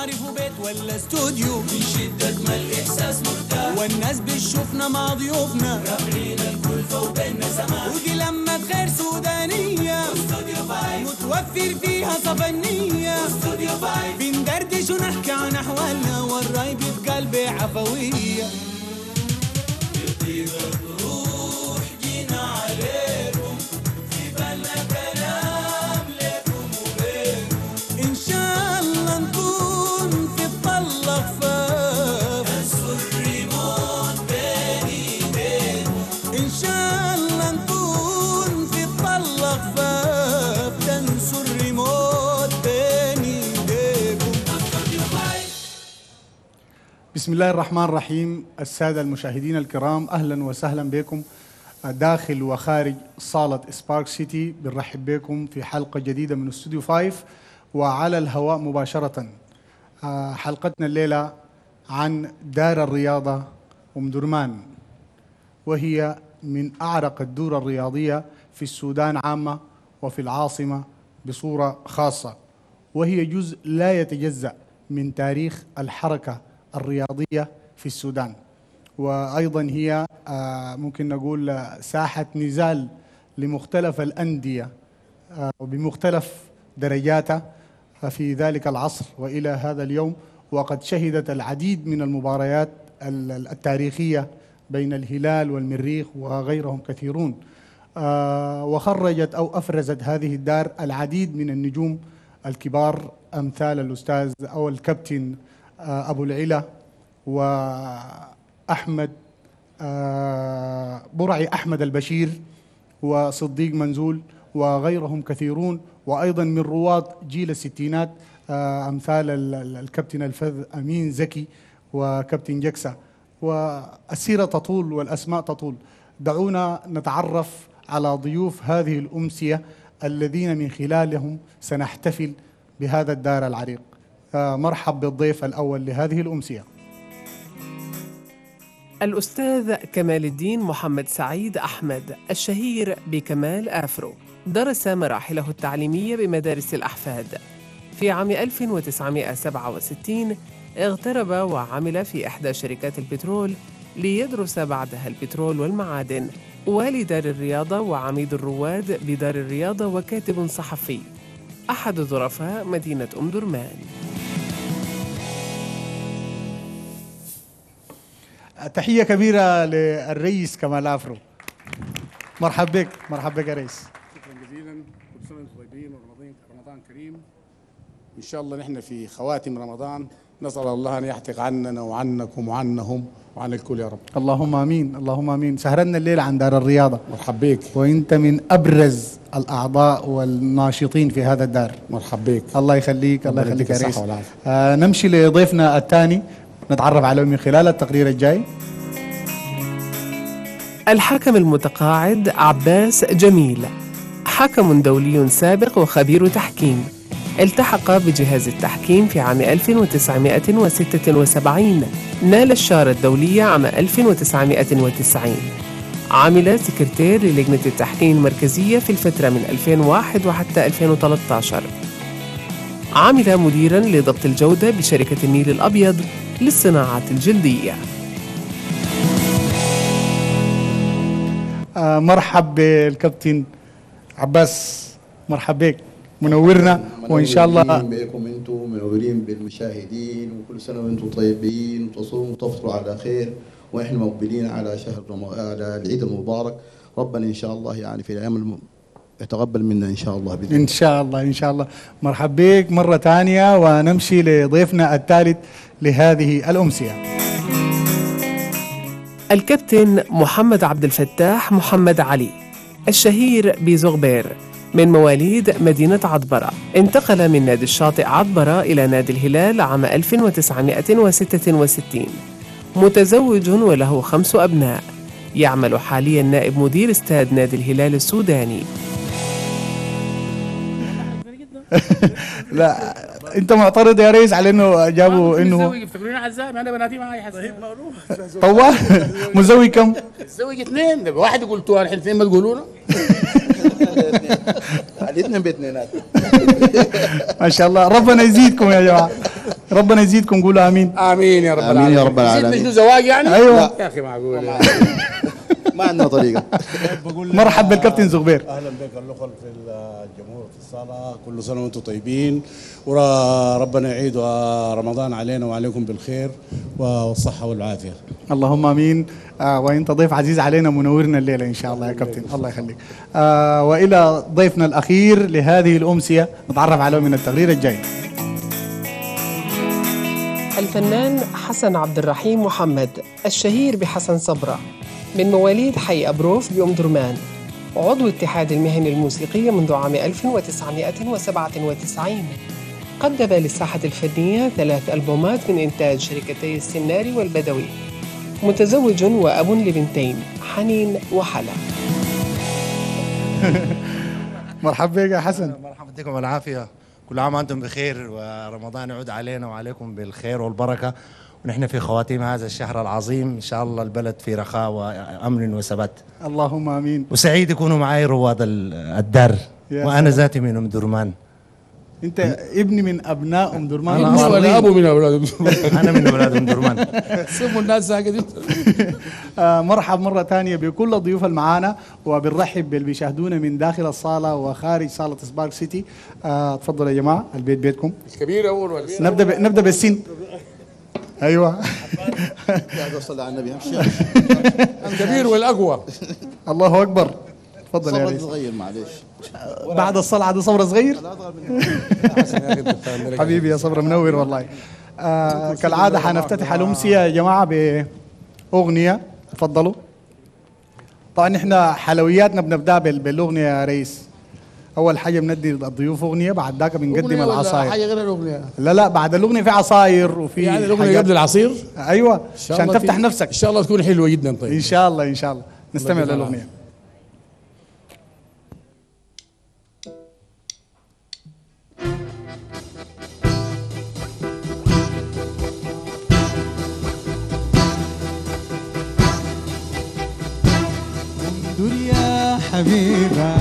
عارف بيت ولا استوديو، من شدة ما الإحساس مرتاح، والناس بتشوفنا مع ضيوفنا رافعين الكلفة وبيننا سماح، ودي لما غير سودانية استوديو فايف متوفر فيها صفنية استوديو فايف، بندردش ونحكي عن أحوالنا والراي بقلبي عفوية. بسم الله الرحمن الرحيم. السادة المشاهدين الكرام، أهلا وسهلا بكم داخل وخارج صالة سبارك سيتي. بنرحب بكم في حلقة جديدة من استوديو فايف وعلى الهواء مباشرة. حلقتنا الليلة عن دار الرياضة أمدرمان، وهي من أعرق الدور الرياضية في السودان عامة وفي العاصمة بصورة خاصة، وهي جزء لا يتجزأ من تاريخ الحركة الرياضية في السودان، وأيضا هي ممكن نقول ساحة نزال لمختلف الأندية بمختلف درجاتها في ذلك العصر وإلى هذا اليوم. وقد شهدت العديد من المباريات التاريخية بين الهلال والمريخ وغيرهم كثيرون، وخرجت أو أفرزت هذه الدار العديد من النجوم الكبار أمثال الأستاذ أو الكابتن أبو العلا وأحمد برعي أحمد البشير وصديق منزول وغيرهم كثيرون، وأيضا من رواد جيل الستينات أمثال الكابتن الفذ أمين زكي وكابتن جكسا، والسيرة تطول والأسماء تطول. دعونا نتعرف على ضيوف هذه الأمسية الذين من خلالهم سنحتفل بهذا الدار العريق. مرحب بالضيف الأول لهذه الأمسية، الأستاذ كمال الدين محمد سعيد أحمد الشهير بكمال أفرو. درس مراحله التعليمية بمدارس الأحفاد. في عام 1967 اغترب وعمل في إحدى شركات البترول ليدرس بعدها البترول والمعادن، والي دار الرياضة وعميد الرواد بدار الرياضة وكاتب صحفي، أحد ظرفاء مدينة أمدرمان. تحية كبيرة للرئيس كمال أفرو. مرحب بك، مرحب بك يا رئيس. شكرا جزيلا، كل سنة وانتم طيبين ورمضان كريم. إن شاء الله نحن في خواتم رمضان، نسأل الله أن يحتق عننا وعنكم وعنهم وعن الكل يا رب. اللهم آمين، اللهم آمين. سهرنا الليلة عن دار الرياضة. مرحب بك. وأنت من أبرز الأعضاء والناشطين في هذا الدار. مرحب بك. الله يخليك، الله يخليك يا ريس. نمشي لضيفنا الثاني، نتعرف عليه من خلال التقرير الجاي. الحكم المتقاعد عباس جميل، حكم دولي سابق وخبير تحكيم. التحق بجهاز التحكيم في عام 1976، نال الشارة الدولية عام 1990. عمل سكرتير للجنة التحكيم المركزية في الفترة من 2001 وحتى 2013. عمل مديراً لضبط الجودة بشركة النيل الأبيض للصناعات الجلدية. مرحب بالكابتن عباس، مرحب بك، منورنا. وإن شاء الله بكم أنتم، منورين بالمشاهدين، وكل سنة وأنتم طيبين وتصوموا وتفطروا على خير، ونحن مقبلين على شهر على العيد المبارك. ربنا إن شاء الله يعني في الأيام يتقبل منا إن شاء الله بإذن الله. إن شاء الله، إن شاء الله. مرحب بك مرة ثانية، ونمشي لضيفنا الثالث لهذه الأمسية، الكابتن محمد عبد الفتاح محمد علي الشهير بزغبير، من مواليد مدينة عطبرة. انتقل من نادي الشاطئ عطبرة إلى نادي الهلال عام 1966. متزوج وله 5 أبناء. يعمل حاليا نائب مدير استاد نادي الهلال السوداني. لا انت معترض يا ريس على انه جابوا انه بيفتكروني عزام، انا بناتي معايا حسام. طيب معروف طوال. مزوج كم؟ مزوج اثنين، واحد قلتوها الحين اثنين ما تقولونا. الاثنين باثنينات. ما شاء الله، ربنا يزيدكم يا جماعه، ربنا يزيدكم، قولوا امين. امين يا رب العالمين. امين يا رب العالمين. يزيدنا شنو زواج يعني؟ ايوه يا اخي معقول ما عندنا طريقه. مرحبا بالكابتن زغبير. اهلا بك الاخوه في الجمهور في الصاله، كل سنه وانتم طيبين وربنا يعيد رمضان علينا وعليكم بالخير والصحه والعافيه. اللهم امين. وانت ضيف عزيز علينا، منورنا الليله ان شاء الله يا كابتن، الله يخليك. والى ضيفنا الاخير لهذه الامسيه نتعرف عليه من التقرير الجاي. الفنان حسن عبد الرحيم محمد الشهير بحسن صبرا، من مواليد حي أبروف بأمدرمان، عضو اتحاد المهن الموسيقية منذ عام 1997. قدم للساحة الفنية 3 ألبومات من إنتاج شركتي السناري والبدوي. متزوج وأب لبنتين حنين وحلا. مرحبا بك يا حسن. مرحبا بكم والعافية، كل عام وأنتم بخير ورمضان يعود علينا وعليكم بالخير والبركة، ونحن في خواتيم هذا الشهر العظيم، إن شاء الله البلد في رخاء وأمن وثبات. اللهم آمين. وسعيد يكونوا معي رواد الدار، وأنا ذاتي من أم درمان. أنت ابني من أبناء أم درمان؟ أنا أبو من أولاد أم درمان. أنا من أولاد أم درمان. سموا الناس ساكتين. مرحب مرة ثانية بكل الضيوف اللي معانا، وبنرحب باللي بيشاهدونا من داخل الصالة وخارج صالة سبارك سيتي. تفضلوا يا جماعة، البيت بيتكم. مش كبير أول ولا نبدأ بالسن. ايوه قاعد اوصل على النبي، امشي الكبير والاقوى. الله اكبر. تفضل يا ريس. صبر صغير معلش، بعد الصلعه دي صبر صغير. حبيبي يا صبر، منور والله. كالعاده حنفتتح الامسيه يا جماعه باغنيه، تفضلوا. طبعا احنا حلوياتنا بنبدا بالاغنيه يا ريس. اول حاجه بندي الضيوف اغنيه، بعد ذاك بنقدم العصاير. حاجه غير الاغنيه؟ لا لا، بعد الاغنيه في عصاير وفي يعني الاغنيه قبل العصير. ايوه عشان تفتح نفسك. ان شاء الله تكون حلوه جدا. طيب ان شاء الله ان شاء الله نستمع للاغنيه. انظر يا حبيبه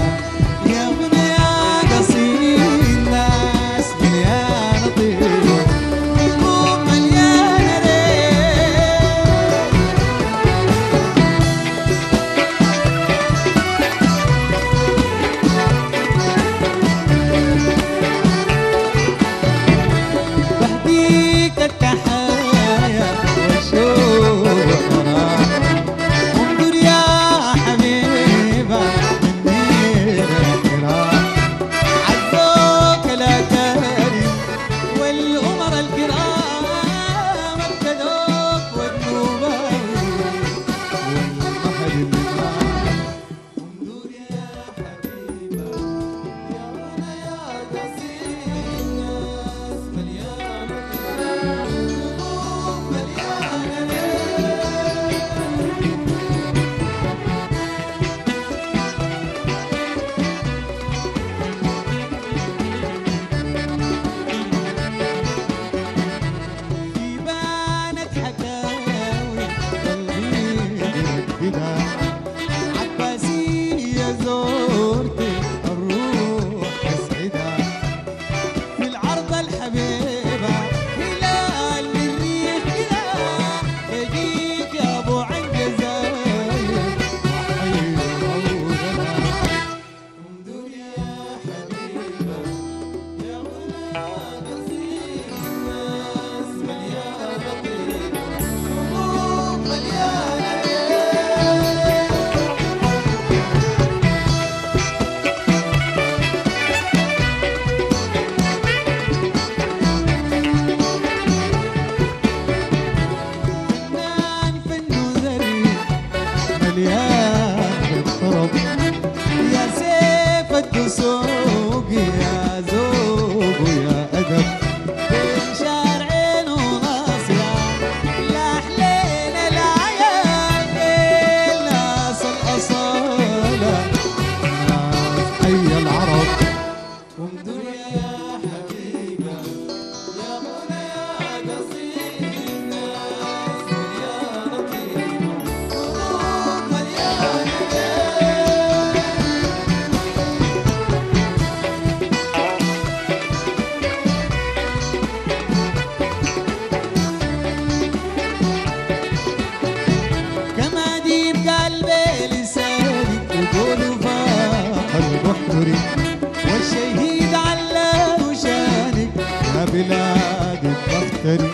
الكريم.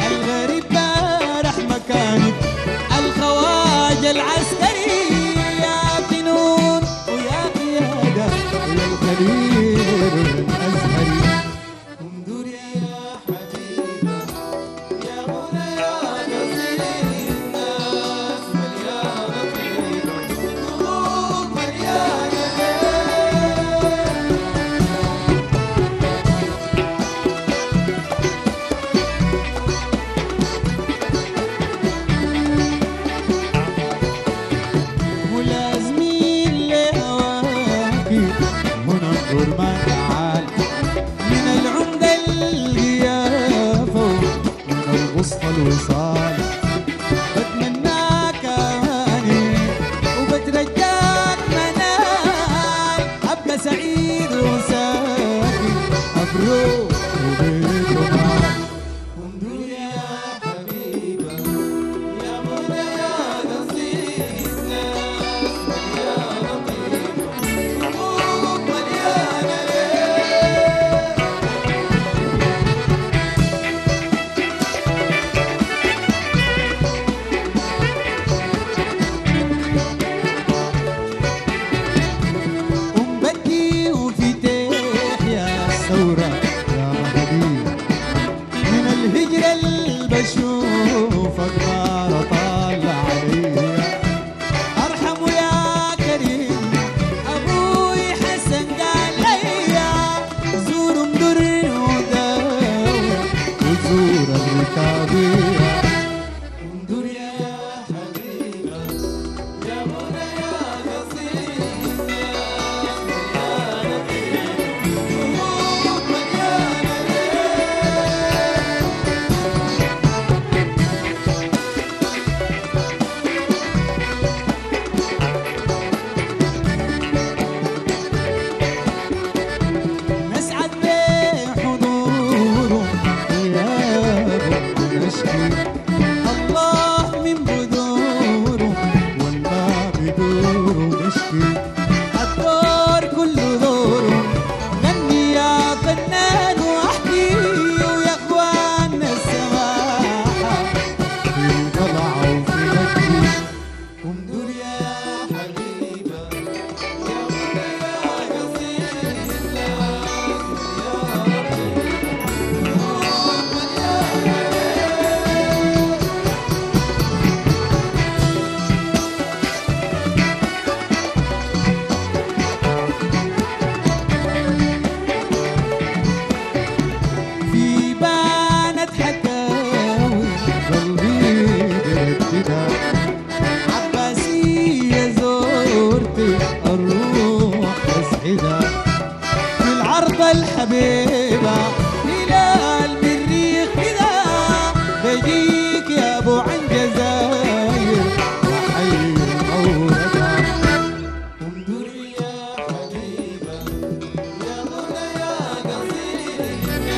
الغريب بارح مكاني الخواجة العسكري، يا فنون ويا قيادة ويا الخليل الأزهري. انظر يا حبيبة يا مولاي نصير الناس مليانة خير، القلوب مليانة خير. ملازمين لهواكي وننظر ما تعال، من العمدة القيافة ومن الوسطى الوصال. بتمناك هاني وبترجاك منال، أبقى سعيد وسافي أبروك وبيت ومال. انظر يا حبيبة يا مولاي نصير الناس مليانة طيبة، القلوب مليانة ليل. أم بكي وفتح يا الثورة يا حبيبي، من الهجرة اللي بشوفك نار طالع عليا. أرحم يا كريم أبوي حسن قال ليا، زور أمدر وداوي وزور الركابية. انظر يا حبيبة يا مولاي نصير الناس مليانة خير، القلوب مليانة ليل. نسعد بحضوره وغيابه ونشكي الله من بدوره، والما بدوره نشكي. الدور كله دوره غني يا فنان واحكي، ويا اخواننا السماحة في القلعة وفي مجدي. انظر يا حبيبة يا مولاي نصير الناس مليانة طيبة، القلوب مليانة ليل. في بانت حكاوي قلبي بيرددها، عباسية زورتي الروح تسعدها. في العرض الحبيبة هلال بالريق كده، بيجيك يا ابو عنجزاير وحي مولدها. انظر يا حبيبة يا مولاي نصير الناس مليانة خير، القلوب مليانة ليل. انظر يا حبيبة يا منى تصير الناس مليانة طيبة،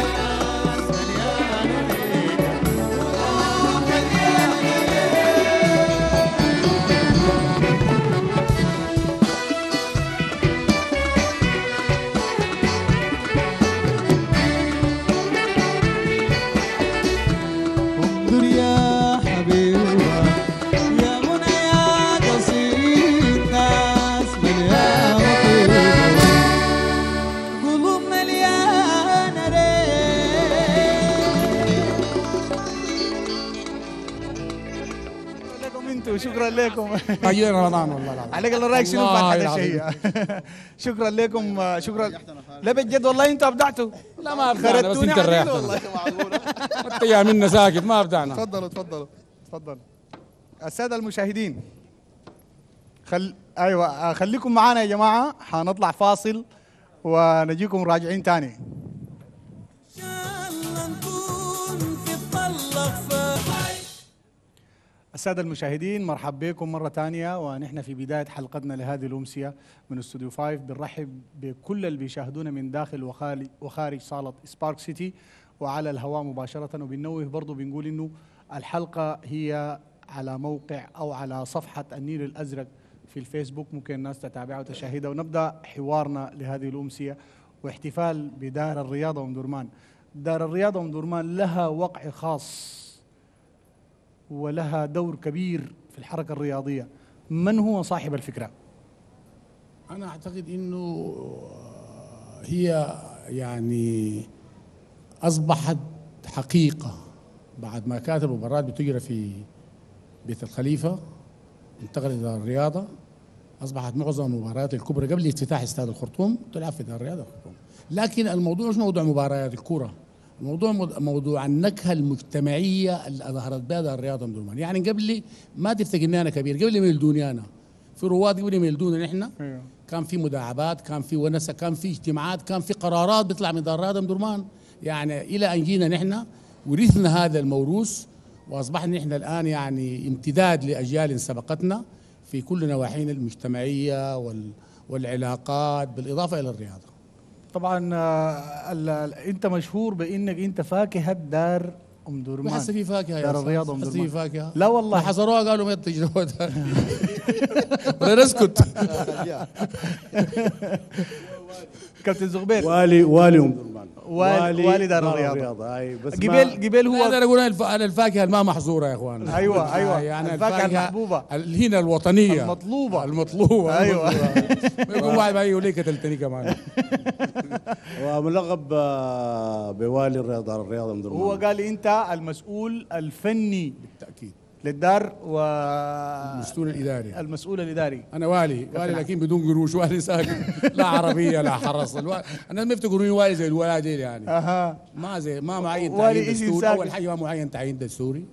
قلوب مليانة ريح. لكم انتم شكرا لكم. حيينا رمضان والله العظيم. عليك الله رايك شنو الله فاتحه الشيء. شكرا لكم، شكرا. لا بجد والله انتوا ابدعتوا. لا ما أبدعنا، بس خرجتوني انت عديل ريحتنا، والله. انت يا منا ساكت ما ابدعنا. تفضلوا تفضلوا تفضلوا الساده المشاهدين. خليكم معانا يا جماعه، حنطلع فاصل ونجيكم راجعين تاني. السادة المشاهدين مرحب بكم مرة تانية، ونحن في بداية حلقتنا لهذه الأمسية من استوديو 5. بنرحب بكل اللي بيشاهدونا من داخل وخارج صالة سبارك سيتي وعلى الهواء مباشرة. وبنوه برضو بنقول إنه الحلقة هي على موقع أو على صفحة النيل الأزرق في الفيسبوك، ممكن الناس تتابعها وتشاهدها. ونبدأ حوارنا لهذه الأمسية واحتفال بدار الرياضة أم درمان. دار الرياضة أمدرمان لها وقع خاص ولها دور كبير في الحركة الرياضية. من هو صاحب الفكرة؟ أنا أعتقد أنه هي يعني أصبحت حقيقة بعد ما كانت المباريات بتجرى في بيت الخليفة انتقلت دار الرياضة، أصبحت معظم المباريات الكبرى قبل افتتاح استاد الخرطوم تلعب في دار الرياضة الخرطوم. لكن الموضوع مش موضوع مباريات الكرة، الموضوع موضوع النكهه المجتمعيه اللي ظهرت بها دار الرياضه أمدرمان. يعني قبل ما تفتكرني انا كبير، قبل ما يلدوني انا في رواد، قبل ما يلدونا نحن كان في مداعبات، كان في ونسه، كان في اجتماعات، كان في قرارات بتطلع من دار الرياضه أمدرمان. يعني الى ان جينا نحن ورثنا هذا الموروث، واصبحنا نحن الان يعني امتداد لاجيال سبقتنا في كل نواحينا المجتمعيه والعلاقات، بالاضافه الى الرياضه. طبعا انت مشهور بانك انت فاكهه دار أمدرمان. ما حس في فاكهه دار الرياضه أمدرمان، ما حس في فاكهه. لا والله حصروها قالوا ما تجربوا ولا نسكت. كابتن زغبير والي أمدرمان، والي دار الرياضه. اي بس قبل هو انا اقول انا الفاكهه ما محظوره يا اخوان. ايوه يعني الفاكهه المحبوبه هنا الوطنيه المطلوبه. ايوه ما يكون واحد باي وليك قتلتني كمان. وملقب بوالي دار الرياضه أمدرمان. هو قال انت المسؤول الفني بالتاكيد للدار و المسؤول الاداري. المسؤول الاداري انا والي لكن بدون قروش، والي ساكن لا عربيه لا حرس. الناس ما يفتكروني والي زي الولاده يعني. اها ما زي ما معين تعيين دستوري. اول حاجه ما معين تعيين دستوري،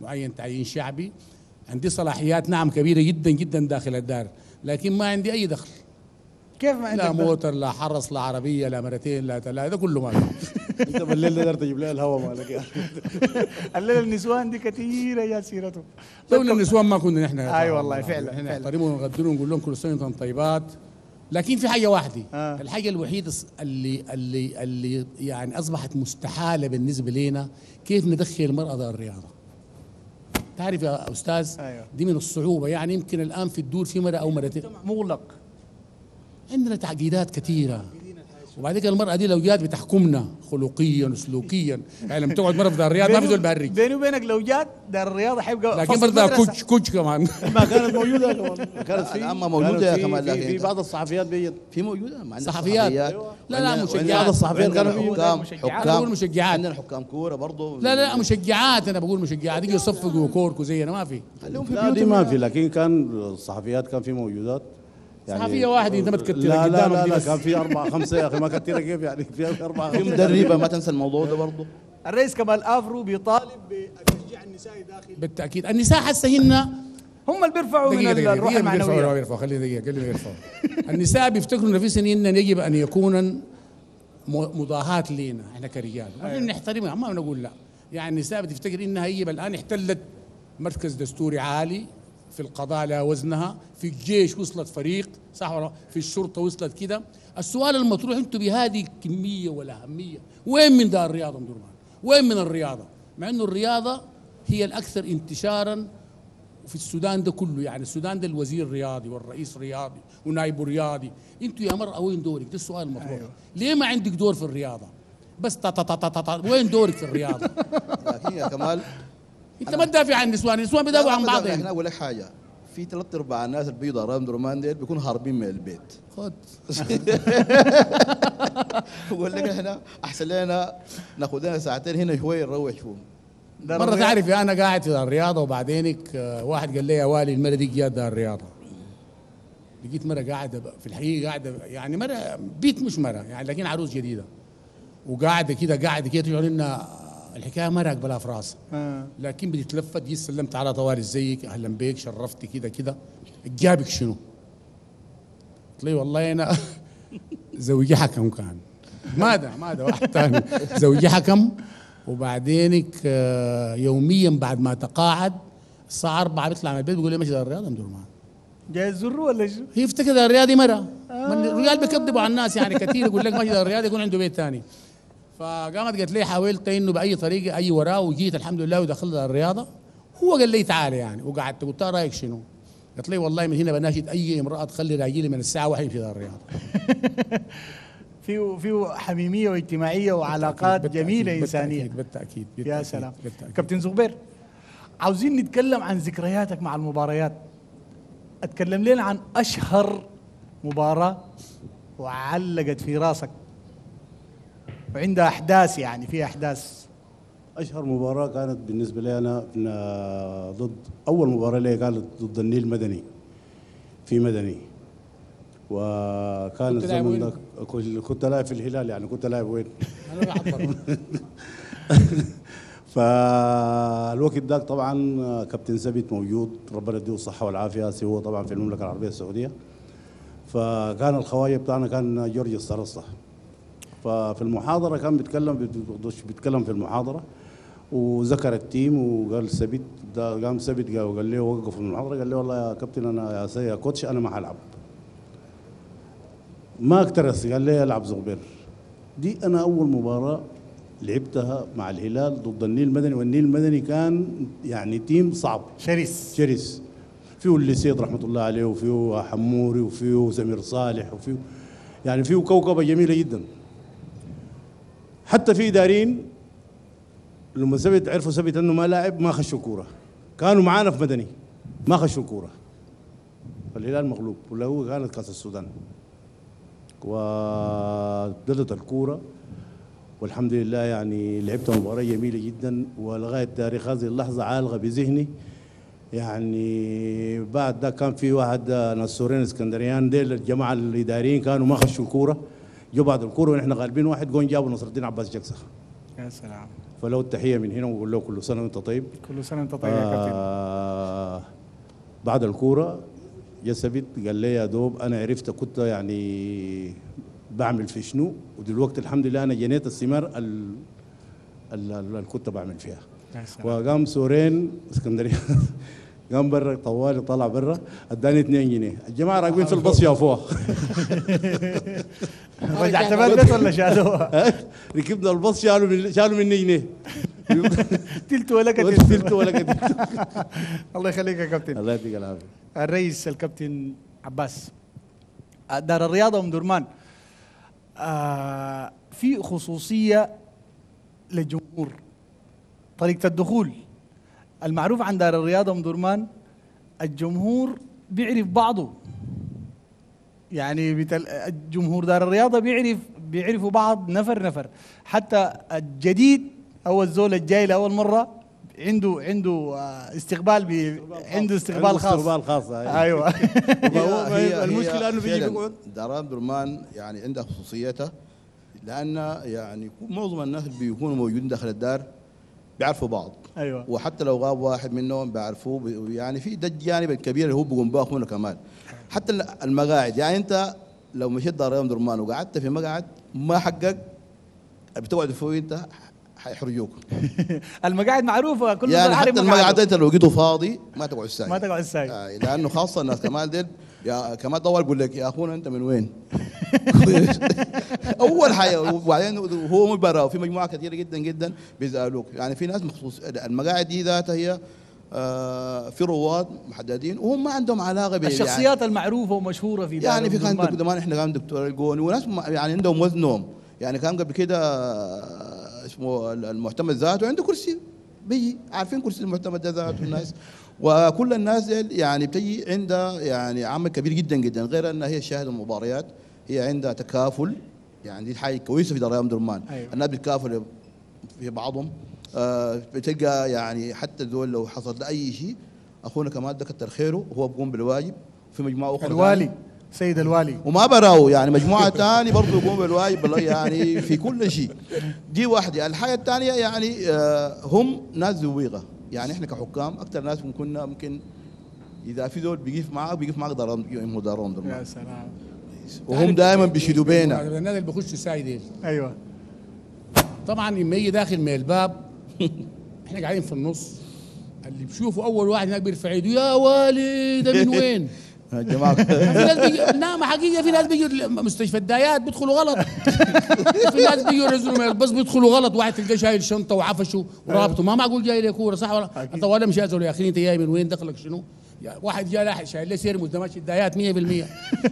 معين تعيين شعبي. عندي صلاحيات نعم كبيره جدا جدا داخل الدار، لكن ما عندي اي دخل. كيف ما عندك؟ لا موتر لا حرس لا عربيه لا مرتين لا ثلاثه، ده كله ما انت بالليل تقدر تجيب لها الهواء مالك يا الليله النسوان دي كثيره يا سيرته. لولا النسوان ما كنا نحن. اي والله فعلا نحترمهم ونقدرهم ونقول لهم كل سنه وانتم طيبات. لكن في حاجه واحده، الحاجه الوحيده اللي يعني اصبحت مستحاله بالنسبه لنا، كيف ندخل المراه دار الرياضه؟ تعرف يا استاذ دي من الصعوبه. يعني يمكن الان في الدور في مره او مرتين. مغلق، عندنا تعقيدات كثيره. وبعدين المرأة دي لو جات بتحكمنا خلقيا سلوكيا. يعني لما تقعد مرة في دار الرياضة ما في دول بهرج. بيني وبينك لو جات دار الرياضة حيبقى، لكن برضه كوتش كمان ما كانت موجودة. كانت في عمها موجودة يا كمان. في بعض الصحفيات بيجت في موجودة صحفيات. لا مشجعات. بعض الصحفيات كانوا حكام. مشجعات عندنا حكام كورة برضه. لا مشجعات، أنا بقول مشجعات يجوا يصفقوا كوركو زينا ما في. لا دي ما في، لكن كان الصحفيات كان في موجودات. يعني صحفية واحدة انت ما تكترها قدامك. لا كان في أربعة خمسة يا أخي، ما كتيرة كيف يعني. في أربعة خمسة في مدربة، ما تنسى الموضوع ده برضه. الرئيس كمال أفرو بيطالب بتشجيع النساء داخل. بالتأكيد النساء حسه هن هم اللي بيرفعوا من الروح المعنوية. خلينا دقيقة يرفعوا. النساء بيفتكروا نفسهم إن يجب أن يكون مضاهات لينا إحنا كرجال، ونحن نحترمها ما بنقول لا. يعني النساء بتفتكر إنها هي الآن احتلت مركز دستوري عالي في القضاء، لا وزنها في الجيش، وصلت فريق صح ولا في الشرطه وصلت كده. السؤال المطروح انتم بهذه الكميه والاهميه وين من دار الرياضه أمدرمان؟ وين من الرياضه؟ مع انه الرياضه هي الاكثر انتشارا في السودان ده كله. يعني السودان ده الوزير رياضي والرئيس رياضي ونائبه رياضي، انتوا يا مرأة وين دورك؟ ده السؤال المطروح. أيوة. ليه ما عندك دور في الرياضه؟ بس وين دورك في الرياضه؟ لكن يا كمال انت ما تدافع عن النسوان، النسوان بيدافعوا عن بعضهم. انا اقول لك حاجه، في ثلاث ارباع الناس اللي بيجوا دار أمدرمان ديل بيكونوا هاربين من البيت. خد بقول لك احنا احسن لنا ناخذ لنا ساعتين هنا شويه نروح فيهم. مره تعرف انا قاعد في دار الرياضه وبعدينك واحد قال لي يا والي المره دي جات دار الرياضه. لقيت مره قاعده في الحقيقه قاعده يعني مره بيت مش مره يعني، لكن عروس جديده وقاعده كده تشعر انها الحكايه ما راكبه لها في راسها. لكن بتتلفت جيت سلمت على طوالي زيك اهلا بيك شرفتي كده جابك شنو؟ قلت لي والله انا زوجي حكم كان ماذا واحد ثاني زوجي حكم، وبعدينك يوميا بعد ما تقاعد الساعه 4 بيطلع من البيت بيقول لي ماشي دار الرياضه أمدرمان. جاي يزروا ولا شو؟ هي افتكرت الرياضي مره. الرجال بيكذبوا على الناس يعني كثير، يقول لك ماشي دار الرياضه يكون عنده بيت ثاني. فقامت قالت لي حاولت انه باي طريقه اي وراه، وجيت الحمد لله ودخلت الرياضه. هو قال لي تعالى يعني، وقعدت قلت لها رايك شنو؟ قالت لي والله من هنا بناشد اي امراه تخلي راجلي من الساعه 1 في دار الرياضه. فيه حميميه واجتماعيه وعلاقات جميله انسانيه. بالتاكيد يا سلام. كابتن زغبير، عاوزين نتكلم عن ذكرياتك مع المباريات. اتكلم لنا عن اشهر مباراه وعلقت في راسك وعندها احداث، يعني في احداث. اشهر مباراه كانت بالنسبه لي انا ضد، اول مباراه لي كانت ضد النيل مدني في مدني، وكان الزمن ده كنت لاعب في الهلال، يعني كنت لاعب وين؟ انا بحضر. فالوقت ذاك طبعا كابتن ثابت موجود، ربنا يديه الصحه والعافيه، هو طبعا في المملكه العربيه السعوديه. فكان الخوايه بتاعنا كان جورج الصرصه. ففي المحاضره كان بيتكلم في المحاضره وذكر التيم، وقال ثابت ده، قام ثابت وقال لي وقف من المحاضره، قال لي والله يا كابتن انا يا كوتش انا ما هلعب، ما اكترث. قال لي العب زغبير. دي انا اول مباراه لعبتها مع الهلال ضد النيل المدني، والنيل المدني كان يعني تيم صعب شرس شرس، فيه اللي سيد رحمه الله عليه، وفيه حموري، وفيه سمير صالح، وفيه يعني فيه كوكبه جميله جدا. حتى في اداريين لما ثبت عرفوا ثبت انه ما لاعب ما خشوا كوره، كانوا معانا في مدني ما خشوا كوره، فالهلال مغلوب، ولا هو كانت كاس السودان، وبدت الكوره والحمد لله. يعني لعبت مباراه جميله جدا، ولغايه تاريخ هذه اللحظه عالقه بذهني. يعني بعد ده كان في واحد نسورين اسكندريان، ديل الجماعه الاداريين كانوا ما خشوا كوره، جو بعد الكوره ونحن غالبين واحد جون، جابوا نصر الدين عباس جكسة. يا سلام. فلو التحيه من هنا وبقول له كل سنه وانت طيب. كل سنه وانت طيب يا كابتن. بعد الكوره يا ثابت قال لي يا دوب انا عرفت كنت يعني بعمل في شنو، ودلوقتي الحمد لله انا جنيت الثمار اللي كنت بعمل فيها. وقام سورين اسكندريه قام برا طوالي طلع برا اداني 2 جنيه، الجماعه راكبين في البص يا فوق. رجعت بلدت ولا شالوها؟ ركبنا البص شالوا مني جنيه. تلت ولا كتلت. تلت ولا كتلت. الله يخليك يا كابتن. الله يديك العافيه. الرئيس الكابتن عباس، دار الرياضه ام درمان في خصوصية للجمهور، طريقة الدخول المعروف عن دار الرياضة أم درمان، الجمهور بيعرف بعضه، يعني الجمهور دار الرياضة بيعرفوا بعض نفر نفر، حتى الجديد أو الزول الجاي لأول مرة عنده استقبال عنده استقبال خاص. ايوه. المشكله انه بيجي بيقعد. دار ام درمان يعني عندها خصوصيتها، لان يعني معظم الناس اللي بيكونوا موجودين داخل الدار بيعرفوا بعض. ايوه. وحتى لو غاب واحد منهم بيعرفوه، يعني في ده الجانب الكبير اللي هو بيقوم به اخونا كمال. حتى المقاعد، يعني انت لو مشيت دار ام درمان وقعدت في مقعد ما حقك بتقعد فيه انت حيحرجوك. المقاعد معروفه، كل يعني حتى المقعد انت لو لقيته فاضي ما تقعد ساكت، ما تقعد ساكت. لانه خاصه الناس كمال ديل يا كمال طول يقول لك يا اخونا انت من وين؟ اول حاجه، وبعدين هو مو برا، وفي مجموعه كثيره جدا جدا بيسالوك. يعني في ناس مخصوص المقاعد دي ذاتها هي في رواد محددين وهم ما عندهم علاقه بالشخصيات يعني المعروفه ومشهوره في دار. يعني في كان زمان احنا كان دكتور الجون وناس يعني عندهم وزنهم، يعني كان قبل كده اسمه المعتمد ذاته عنده كرسي، بيجي عارفين كرسي المعتمد ذاته الناس، وكل الناس يعني بتجي عندها يعني عمل كبير جدا جدا، غير انها هي شاهد المباريات، هي عندها تكافل. يعني دي حاجه كويسه في دار ام درمان. أيوة. الناس بتكافل في بعضهم، بتلقى يعني حتى دول لو حصل له اي شيء اخونا كمال ده كتر خيره وهو بيقوم بالواجب، وفي مجموعه اخرى الوالي سيد الوالي وما براو يعني مجموعه ثانيه برضه يقوم بالواجب يعني في كل شيء. دي واحده. الحاجه الثانيه يعني هم ناس ذويقه، يعني احنا كحكام اكثر ناس ممكن اذا في ذول بيقف معاك دارهم. يا سلام. وهم دائما بيشدوا بينا الناس اللي بيخشوا سايد. ايوه طبعا. لما يجي داخل من الباب احنا قاعدين في النص، اللي بيشوفوا اول واحد هناك بيرفع ايده يا والي ده من وين؟ يا جماعه نعمه حقيقه. في ناس بيجوا مستشفى الدايات بيدخلوا غلط، في ناس بيجوا بس بيدخلوا غلط، واحد تلقاه شايل شنطه وعفشه ورابطه، ما معقول جاي لي كوره صح ولا؟ انت ولا مش يا اخي انت جاي من وين؟ دخلك شنو؟ واحد جاي شايل لي سير ماشي الدايات 100%.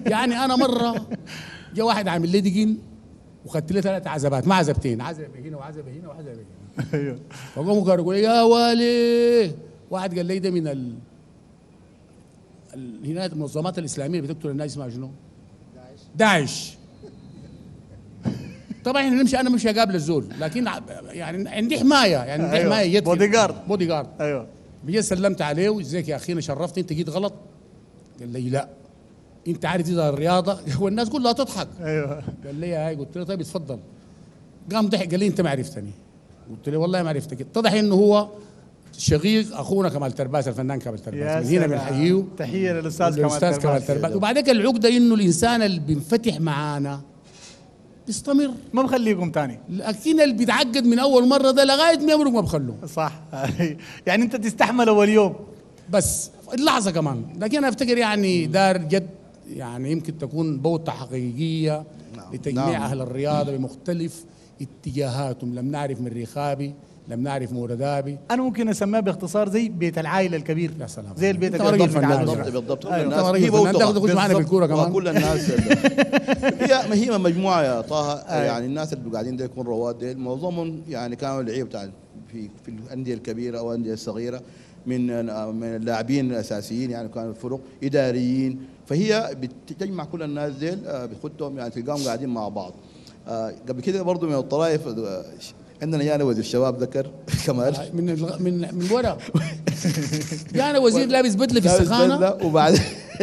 يعني انا مره جاء واحد عامل لي دقن وخدت لي ثلاث عزبات، ما عزبتين، عزبه هنا وعزبه هنا وعزبه هنا. ايوه. فقاموا قالوا يقول يا والي، واحد قال لي ده من هنا المنظمات الاسلاميه بتقتل الناس اسمها شنو؟ داعش. داعش. طبعا نمشي انا مش اقابل الزول، لكن يعني عندي حمايه، يعني عندي أيوة. حمايه بودي جارد. بودي جارد. ايوه. جيت سلمت عليه، ازيك يا اخينا شرفتني، انت جيت غلط؟ قال لي لا، انت عارف دي الرياضه والناس كلها تضحك. ايوه. قال لي هاي، قلت له طيب اتفضل. قام ضحك قال لي انت ما عرفتني. قلت له والله ما عرفتك. اتضح انه هو شقيق اخونا كمال ترباس، الفنان كمال ترباس، من هنا بنحييه تحيه للاستاذ كمال ترباس. وبعدك العقده انه الانسان اللي بينفتح معانا بيستمر، ما بخليكم ثاني، لكن اللي بيتعقد من اول مره ده لغايه ما يمرق ما بخلوه. صح. يعني انت تستحمل اول يوم بس اللحظه كمان، لكن انا افتكر يعني دار جد يعني يمكن تكون بوطه حقيقيه لتجميع اهل الرياضه بمختلف اتجاهاتهم، لم نعرف من رخابي، لم نعرف موردابي. انا ممكن اسميه باختصار زي بيت العائله الكبير. يا سلام، زي البيت الكبير بالضبط. بالضبط. كل الناس هي بتاخذ معنا في الكوره كمان، كل الناس. هي مجموعه يا طه، يعني الناس اللي قاعدين دي يكون رواد دي معظمهم يعني كانوا لعيبه بتاع في الانديه الكبيره او الانديه الصغيره، من اللاعبين الاساسيين، يعني كانوا فرق اداريين، فهي بتجمع كل الناس ديل، بتخدهم يعني تلقاهم قاعدين مع بعض. قبل كده برضه من الطرائف عندنا جانا وزير الشباب ذكر كمال من ورا جانا وزير لابس بدله في السخانه، وبعد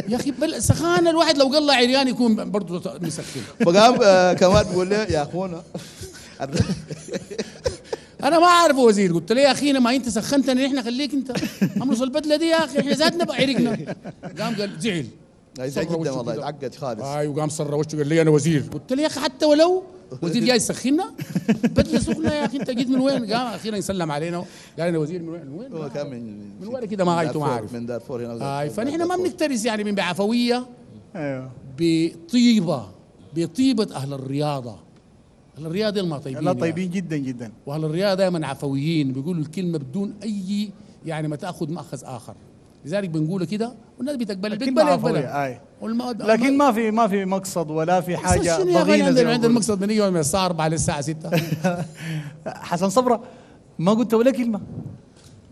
يا اخي السخانه الواحد لو قلع عريان يكون برضه مسكين. فقام كمال بيقول لي يا اخونا انا ما اعرف وزير. قلت له يا اخينا ما انت سخنتني، احنا خليك انت املص البدله دي يا اخي، احنا زادنا بعرقنا. قام قال زعل جدا والله، اتعقد خالص. اي وقام صر وشه قال لي انا وزير. قلت له يا اخي حتى ولو وزير جاي يسخنا بدله سخنه يا اخي، انت جيت من وين؟ قام اخيرا يسلم علينا قال انا وزير. من وين؟ هو كان من وين كده؟ ما غايته ما عارف، من دارفور هنا. اي فنحن ما بنكترث يعني من بعفويه، ايوه، بطيبه اهل الرياضه. اهل الرياضه ما طيبين، لا طيبين جدا جدا، واهل الرياضه دائما عفويين، بيقولوا الكلمه بدون اي يعني ما تاخذ ماخذ اخر، لذلك بنقوله كده والناس بتقبلها. لكن ما في مقصد ولا في حاجه ضغينه زي عند المقصد من يوم من الساعه 4 للساعه 6. حسن صبره ما قلت ولا كلمه.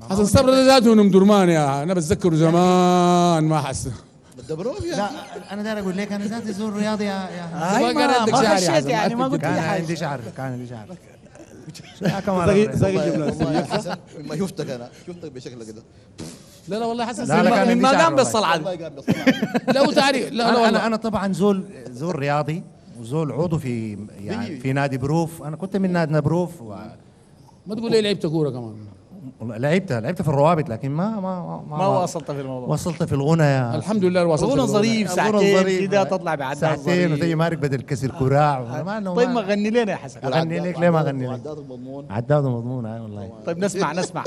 حسن صبره ده ذاته من درمان، يا انا بتذكره زمان ما حس بالدبروف. لا انا داير اقول لك انا ذاتي زور رياضي يا شعري، يعني ما قلت لي حاجه. كان عندي شعر ما شفتك، انا شفتك بشكل كده. لا والله حسن سليمان ما قام بالصلعه لو تعرف. لا انا طبعا زول رياضي وزول عضو في يعني في نادي بروف. انا كنت من نادي بروف ما تقول لي لعبت كوره كمان. لعبتها في الروابط، لكن ما وصلت في الموضوع. وصلت في الغنى الحمد لله، وصلت الغنى ظريف، ساعتين كده تطلع بعد ساعتين وتجي مارك بدل كسر كراع. طيب ما غني لنا يا حسن. اغني لك ليه؟ ما اغني لك عداد مضمون. اي والله. طيب نسمع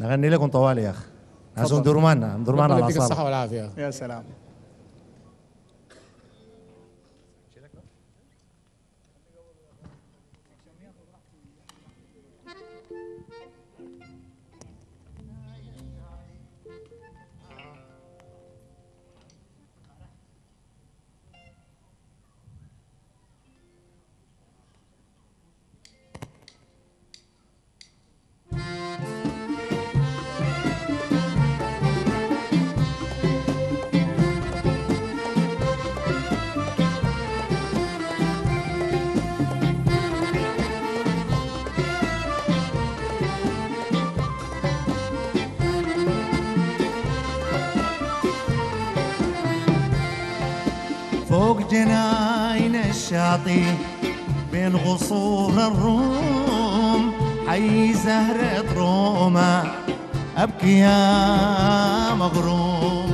نغني لكم طوالي يا اخي. هذا أمدرمان على الأعصاب. الصحة والعافية. يا سلام. جناين الشاطئ بين غصور الروم، حي زهرة روما أبكي يا مغروم. جناين الشاطئ بين غصور الروم، حي زهرة روما أبكي يا مغروم.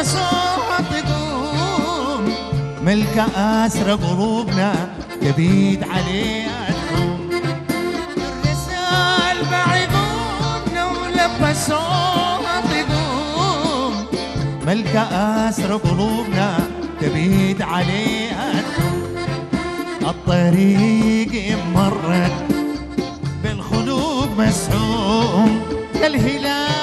بصوت تقوم ملك أسرى قلوبنا تبيد عليها تقوم الرسال بعقوبنا ولب صوت تقوم ملك أسرى قلوبنا تبيد عليها تقوم الطريق مرت بالخلوق مسحوم كالهلال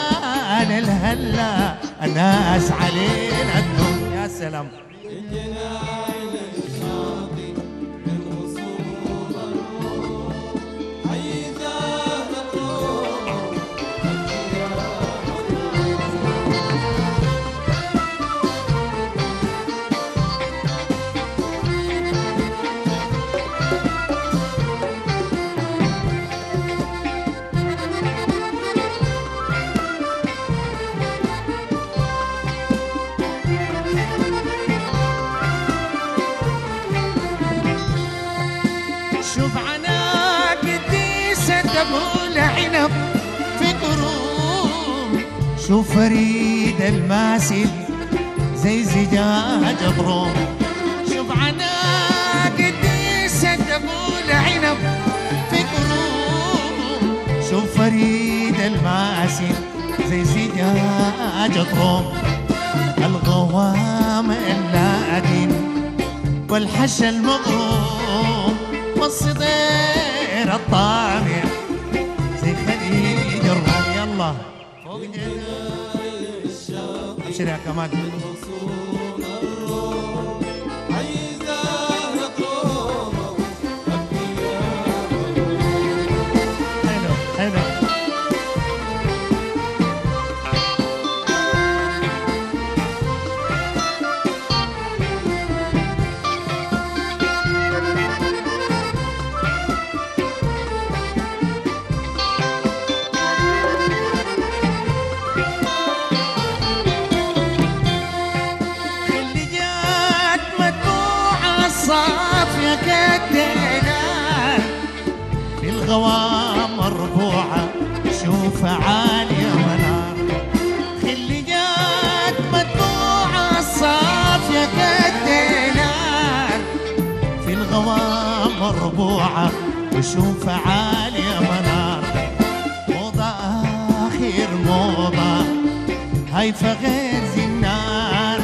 الهلا الناس علينا تدوم يا سلام شوف فريد الماسي زي زجاج أبروم شوف عناق قديسة أبو العنب في قروم شوف فريد الماسي زي زجاج أبروم الغوام اللاعبين والحش المغروم والصدير الطامع زي خليج الروم يلا ابشر يا كمال بالغوام مربوعة شوف عالية ونار خليات مدموعة صافية كالدينار في الغوام مربوعة وشوف عالية ونار موضة آخر موضة هيفا غير زنار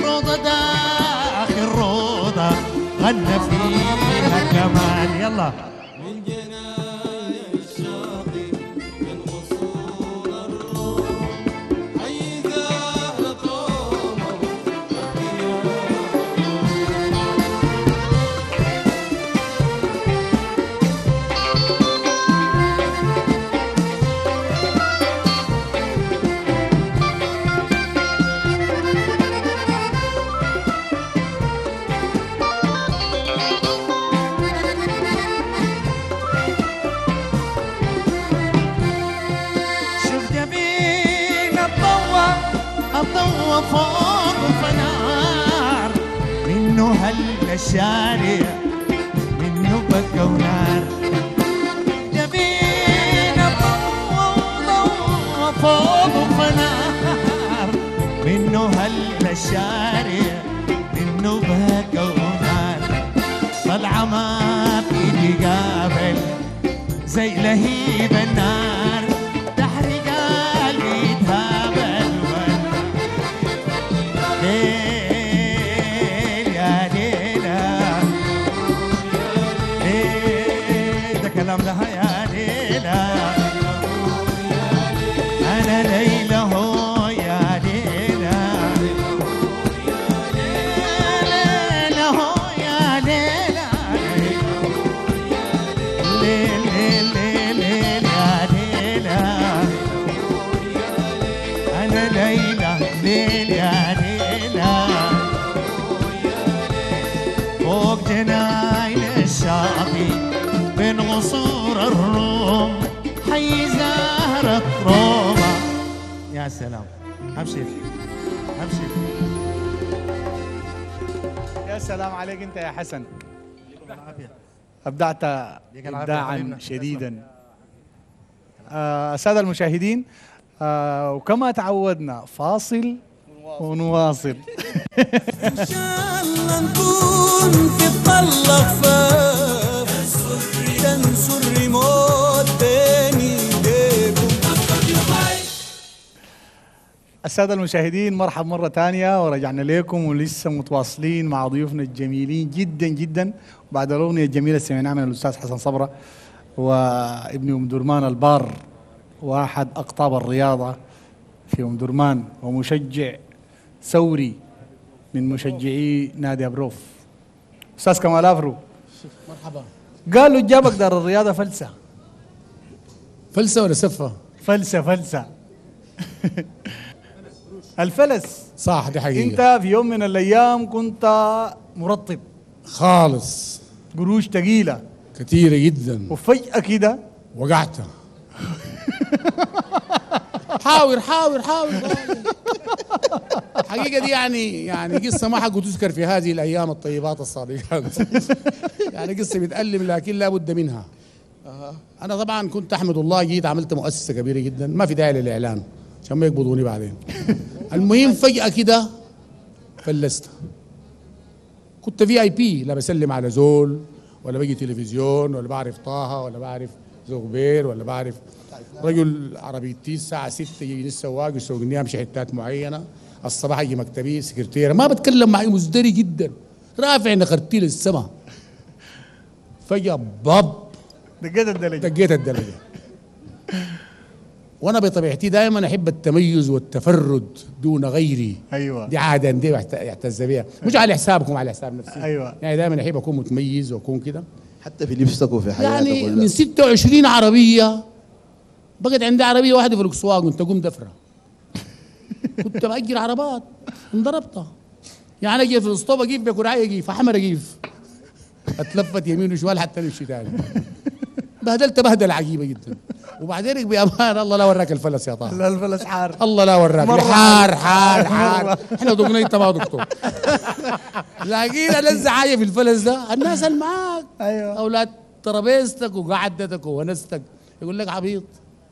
روضة داخل روضة غنى فيها كمان يلا الشارع منه بكى ونار جبينا ضوء فوق وفنار منه هلا الشارع منه بكى ونار طلعة ما في تقابل زي لهيب النار تحرق قلبي تهابل لها يا ليلى أنا ليلى هو يا ليلى ليلى هو يا ليلى يا ليلى أنا ليلى ليلى يا ليلى فوق جناين الشاطئ بين قصور الروم حي زهرة روما يا سلام أبشر أبشر يا سلام عليك أنت يا حسن أبدعت إبداعا شديدا السادة المشاهدين وكما تعودنا فاصل ونواصل. إن شاء الله نكون في الطلفاف تنسوا الريموت تاني جيبوا. السادة المشاهدين مرحبا مرة ثانية ورجعنا لكم ولسه متواصلين مع ضيوفنا الجميلين جدا جدا بعد الأغنية الجميلة سمعناها من الأستاذ حسن صبرة وابن أم درمان البار واحد أقطاب الرياضة في أم درمان ومشجع ثوري من مشجعي نادي أبروف. أستاذ كمال أفرو مرحبا. قالوا جابك دار الرياضة فلسة. فلسة ولا سفة؟ فلسة فلسة. الفلس صح، دي حقيقة. أنت في يوم من الأيام كنت مرطب خالص، قروش ثقيلة كثيرة جدا، وفجأة كده وقعت. حاور حاور حاور. الحقيقة دي يعني قصة ما حق تذكر في هذه الأيام الطيبات الصادقات. يعني قصة بتألم لكن لا بد منها. أنا طبعا كنت أحمد الله جيت عملت مؤسسة كبيرة جدا، ما في داعي للإعلان عشان ما يقبضوني بعدين. المهم فجأة كده فلست. كنت في اي بي، لا بسلم على زول ولا بجي تلفزيون ولا بعرف طه ولا بعرف زغبير ولا بعرف رجل عربيتي. الساعة 6 يجيني السواق يسوقني امشي حتات معينة، الصباح اجي مكتبي سكرتيرة ما بتكلم معي، مزدري جدا رافع نخرتي للسما. فجأة باب دقيت الدلجة، دقيت الدلجة. وانا بطبيعتي دائما احب التميز والتفرد دون غيري. ايوه دي عاده دي يعتز بيها، مش على حسابكم، على حساب نفسي. ايوه يعني دائما احب اكون متميز واكون كده حتى في لبسك وفي حياتك. يعني من 26 عربيه بقت عندي عربيه واحده في الاسواق، كنت اقوم دفره. كنت باجر عربات انضربتها. يعني اجي في الاسطوبه اجيب بكراعي اجيب احمر اجيب اتلفت يمين وشمال حتى نمشي ثاني. بهدلت بهدله عجيبه جدا. وبعدين بأمان الله لا وراك الفلس يا طه. لا الفلس حار. الله لا وراك حار حار حار. احنا دقنا انت ما دقتوك. لكن ألذ حاجه في الفلس ده الناس اللي معاك. ايوه اولاد ترابيزتك وقعدتك وونستك يقول لك عبيط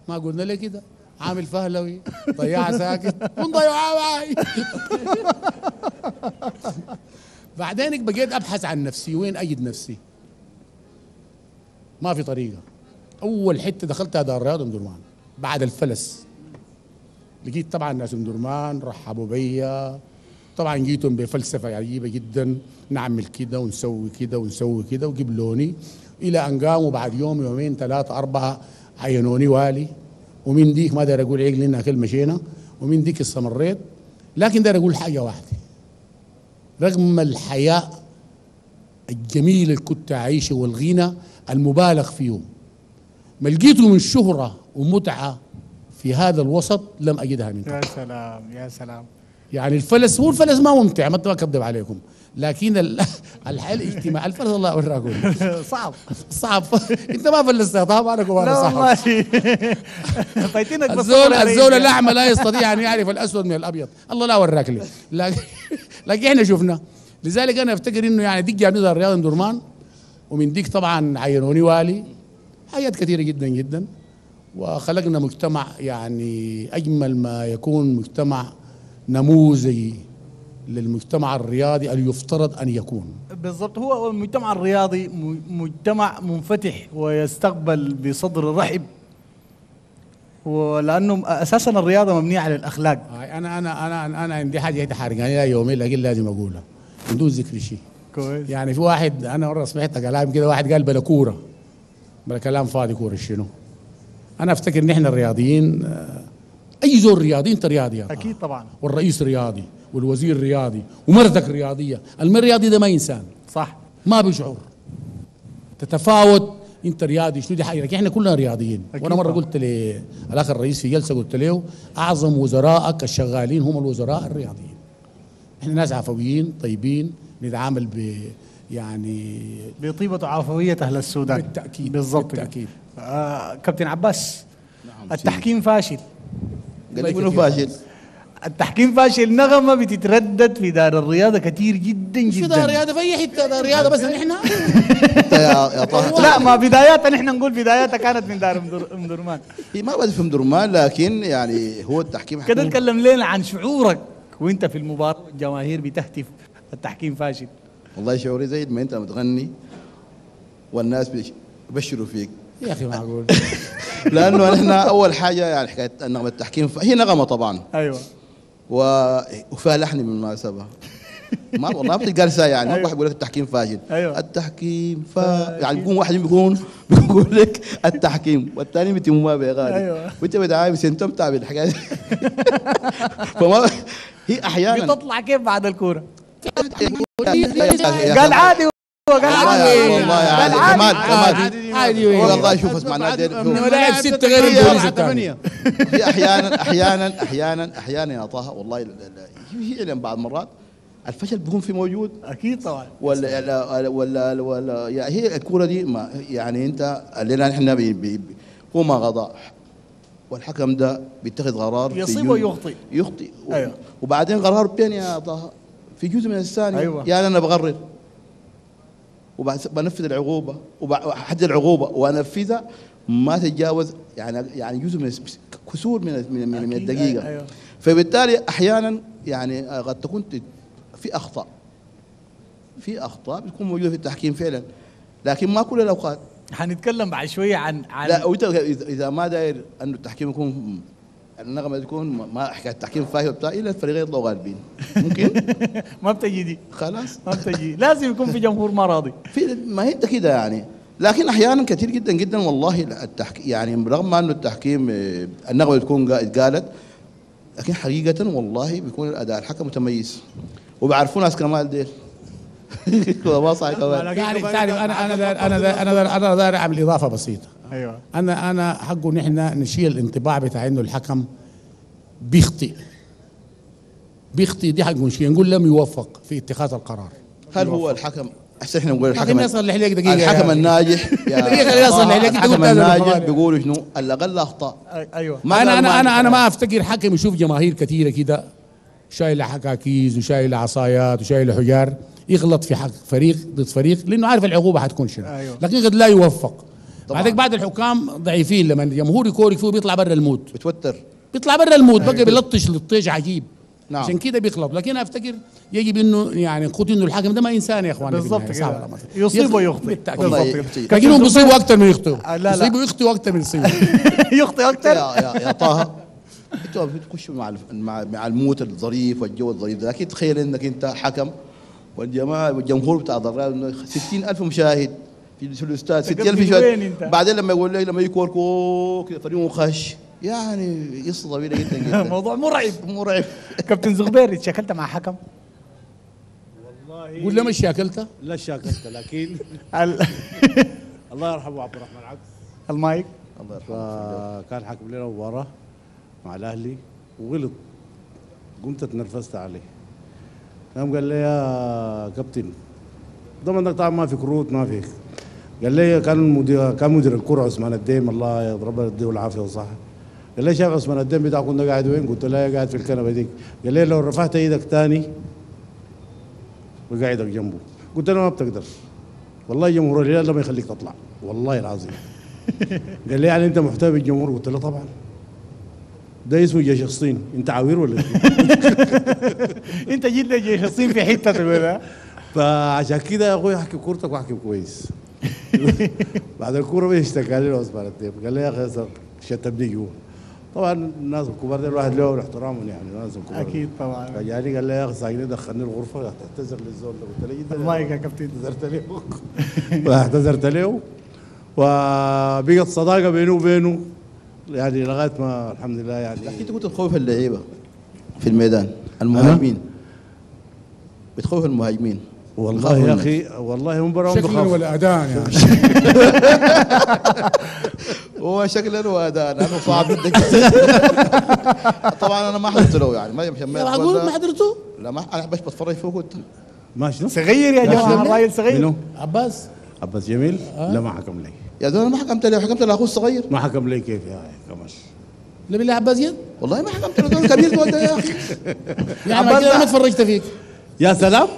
ما قلنا لك كده، عامل فهلوي ضياع ساكت ونضيعها معي. بعدين بقيت ابحث عن نفسي وين اجد نفسي. ما في طريقه. اول حته دخلتها دار الرياض ام درمان بعد الفلس. لقيت طبعا ناس ام درمان رحبوا بيا، طبعا جيتهم بفلسفه عجيبه جدا، نعمل كده ونسوي كده ونسوي كده وجبلوني، الى ان قاموا بعد يوم يومين ثلاثه اربعه عينوني والي، ومن ديك ما داير اقول عيق لانها كلمه شينه، ومن ديك استمريت. لكن داير اقول حاجه واحده، رغم الحياه الجميله اللي كنت عايشه والغنى المبالغ فيهم، ما لقيته من شهرة ومتعة في هذا الوسط لم أجدها منك. يا سلام يا سلام. يعني الفلس هو الفلس ما ممتع، ما أكذب عليكم، لكن الحياة الاجتماعية الفلس الله أوراكم صعب صعب. أنت ما فلست يا طه، أنا كمان صعب. لا والله فايتينك. الزول الأعمى لا يستطيع أن يعرف الأسود من الأبيض، الله لا أوراك لي. لكن إحنا شفنا، لذلك أنا أفتكر إنه يعني ديك جابني دار الرياض درمان، ومن ديك طبعا عينوني والي، حاجات كثيرة جدا جدا، وخلقنا مجتمع يعني أجمل ما يكون، مجتمع نموذجي للمجتمع الرياضي اللي يفترض أن يكون. بالضبط، هو المجتمع الرياضي مجتمع منفتح ويستقبل بصدر رحب، ولأنه أساسا الرياضة مبنية على الأخلاق. أنا أنا أنا أنا عندي حاجة تحرقني لا يومين، لكن لازم أقولها بدون ذكر شيء. كويس. يعني في واحد أنا مرة سمعت كلام كده، واحد قال بلا كورة بلا كلام فاضي، كورة شنو؟ أنا أفتكر إن إحنا الرياضيين أي زول رياضي أنت رياضي أكيد طبعا، والرئيس رياضي والوزير رياضي ومرتك رياضية، الرياضي ده ما إنسان صح، ما بيشعر تتفاوت أنت رياضي شنو، دي حقيقة إحنا كلنا رياضيين. وأنا مرة قلت للأخ الرئيس في جلسة قلت له أعظم وزرائك الشغالين هم الوزراء الرياضيين. إحنا ناس عفويين طيبين نتعامل ب يعني بطيبة وعفوية أهل السودان. بالتأكيد بالضبط بالتأكيد. كابتن عباس نعم. التحكيم فاشل. قالوا فاشل، التحكيم فاشل، نغمة بتتردد في دار الرياضة كثير جدا جدا. في دار الرياضة في أي حتة، دار الرياضة بس نحن. يا طه لا، ما بداياتها نحن نقول بداياتها كانت من دار أم درمان. هي ما بدأت في أم درمان، لكن يعني هو التحكيم كده. اتكلم لنا عن شعورك وانت في المباراه الجماهير بتهتف التحكيم فاشل؟ والله شعوري زي ما انت بتغني والناس بيبشروا فيك يا اخي معقول. لانه احنا اول حاجه يعني حكايه نغمه التحكيم هي نغمه طبعا ايوه وفيها لحن بالمناسبه ما والله ما بتتقال ساي يعني أيوة. واحد بيقول لك التحكيم فاشل أيوة. التحكيم يعني بيكون واحد بيقول لك التحكيم والثاني بيتموها بغالي أيوة. وانت بتعايب تمتع بالحكايه. فما هي احيانا بتطلع كيف بعد الكوره؟ قال عادي قال عادي والله عادي والله شوف اسمعنا لاعب سته غير البوليس الثانيه. هي احيانا احيانا احيانا احيانا يا طه والله هي لان بعض مرات الفشل بيكون في موجود اكيد طبعا ولا ولا ولا يعني هي الكوره دي ما يعني انت اللي احنا هو ما غضب والحكم ده بيتخذ قرار يصيب ويخطئ يخطئ أيوة. وبعدين قرار بين يا طه في جزء من الثاني أيوة. يعني انا بغرر وبنفذ العقوبه وبحدد العقوبه وانفذها ما تتجاوز يعني جزء من كسور من الدقيقه أيوة. فبالتالي احيانا يعني قد تكون في اخطاء بتكون موجوده في التحكيم فعلا لكن ما كل الاوقات. حنتكلم بعد شويه عن لا وانت اذا ما داير انه التحكيم يكون النغمه تكون ما حكايه التحكيم فاهم بتاع الا الفريقين يطلعوا غالبين ممكن. ما بتجي دي خلاص ما بتجي لازم يكون في جمهور ما راضي في ما هي انت كده يعني. لكن احيانا كثير جدا جدا والله التحكيم يعني برغم انه التحكيم النغمه تكون قالت لكن حقيقه والله بيكون الاداء الحكم متميز وبعرفوا ناس كمال ديل والله صحيح كمال. تعرف انا داير اعمل اضافه بسيطه ايوه انا حقه ان احنا نشيل الانطباع بتاع انه الحكم بيخطئ دي حقه نشيل نقول لم يوفق في اتخاذ القرار. هل هو الحكم احسن احنا نقول الحكم الحكم الناجح الحكم الناجح بيقولوا شنو الاقل اخطاء ايوه. انا ما افتكر حكم يشوف جماهير كثيره كده شايله حكاكيز وشايله عصايات وشايله حجار يغلط في حق فريق ضد فريق لانه عارف العقوبه حتكون شنو أيوه. لكن قد لا يوفق بعدك بعد الحكام ضعيفين لما الجمهور يكورك فيه بيطلع برا المود بيطلع برا المود أيوه. بقى بيلطش عجيب نعم. عشان كده بيغلط. لكن افتكر يجب انه يعني نقول انه الحكم ده ما انسان يا اخواني بالظبط كده يصيب ويخطئ لكنهم بيصيبوا اكثر من يخطئوا يصيبوا يخطئوا اكثر من يصيبوا يخطئ اكثر يا طه انتوا بتخشوا مع الموت الظريف والجو الظريف ده. لكن تخيل انك انت حكم والجماعه والجمهور بتاع الرياض 60000 مشاهد في الاستاد 60000 مشاهد بعدين لما يقول لك لما يكوركو كده فريقهم خش يعني قصه طويله جدا جدا موضوع مرعب. كابتن زغبير اتشاكلت مع حكم؟ والله قول لي ما اتشاكلت؟ لا اتشاكلت لكن الله يرحمه عبد الرحمن عبد المايك الله يرحمه كان حكم لنا مباراه مع الاهلي وغلط قمت اتنرفزت عليه قام قال لي يا كابتن ضمن انك طبعا ما في كروت ما في قال لي كان مدير الكره عثمان الدين الله يضربه يديه العافيه والصحه قال لي شايف عثمان الدين بتاعك كنا قاعد وين؟ قلت له قاعد في الكنبه ديك قال لي لو رفعت ايدك ثاني وقاعدك جنبه قلت له ما بتقدر والله جمهور الهلال لما يخليك تطلع والله العظيم قال لي يعني انت محتوي بالجمهور؟ قلت له طبعا ده اسمه جيش الصين انت عاوير ولا انت جيت جيش الصين في حته ولا فعشان كده يا اخوي احكي كورتك واحكي كويس. بعد الكوره بيشتكى لي عثمان الدين قال لي يا اخي شتمني جوا طبعا الناس الكبار دي الواحد له احترامهم يعني الناس الكبار اكيد طبعا فجاني قال لي يا اخي سايقني دخلني الغرفه اعتذر للزول ده قلت له الله يا كابتن اعتذرت له واعتذرت له وبقت صداقه بيني وبينه يعني لغايه ما الحمد لله يعني. لكن انت كنت بتخوف اللعيبه في الميدان المهاجمين بتخوف المهاجمين والله يا اخي والله مباراه شكلا والاداء يعني هو شكلا واداء انا صعب جدا طبعا انا ما حضرت له يعني ما حضرته لا ما انا بس بتفرج فيه كنت ماشي صغير يا جماعه الراجل صغير عباس جميل لا ما حكم لي يا زلمه ما حكمت لي حكمت لاخوه الصغير ما حكم لي كيف يا كمال لا بالله عباس جد والله ما حكمت له دور كبير دول يا اخي يا عباس انا ما اتفرجت فيك يا سلام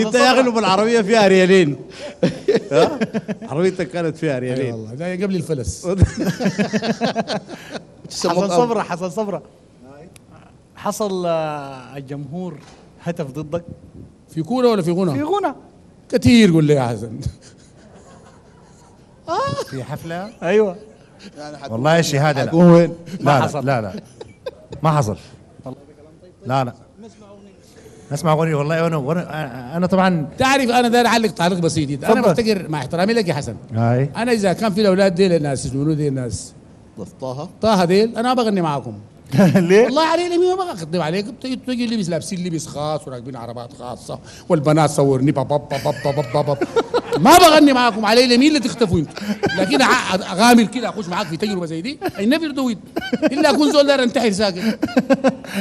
انت يا اخي بالعربيه فيها ريالين ها عربيتك كانت فيها ريالين والله ده قبل الفلس. حسن صبره حصل الجمهور هتف ضدك في كوره ولا في غنى؟ في غنى كثير. قول لي يا حسن في حفله. ايوه والله الشهاده. لا وين؟ لا لا لا ما حصل. لا لا نسمع اغنيه والله. انا طبعا تعرف انا داير اعلق تعليق بسيط. انا بفتكر مع احترامي لك يا حسن، انا اذا كان في الاولاد ديل الناس يقولوا ديل الناس طه ديل انا بغني معاكم. ليه؟ والله علي لمين ما بقدم عليك. تجي لبس لابسين لبس خاص وراكبين عربات خاصه والبنات صورني باب باب باب باب باب. ما بغني معاكم علي لمين اللي تختفوا انتم، لكن اغامر كده اخش معاك في تجربه زي دي اي نيفر دو ات الا اكون زول داير انتحر ساكت.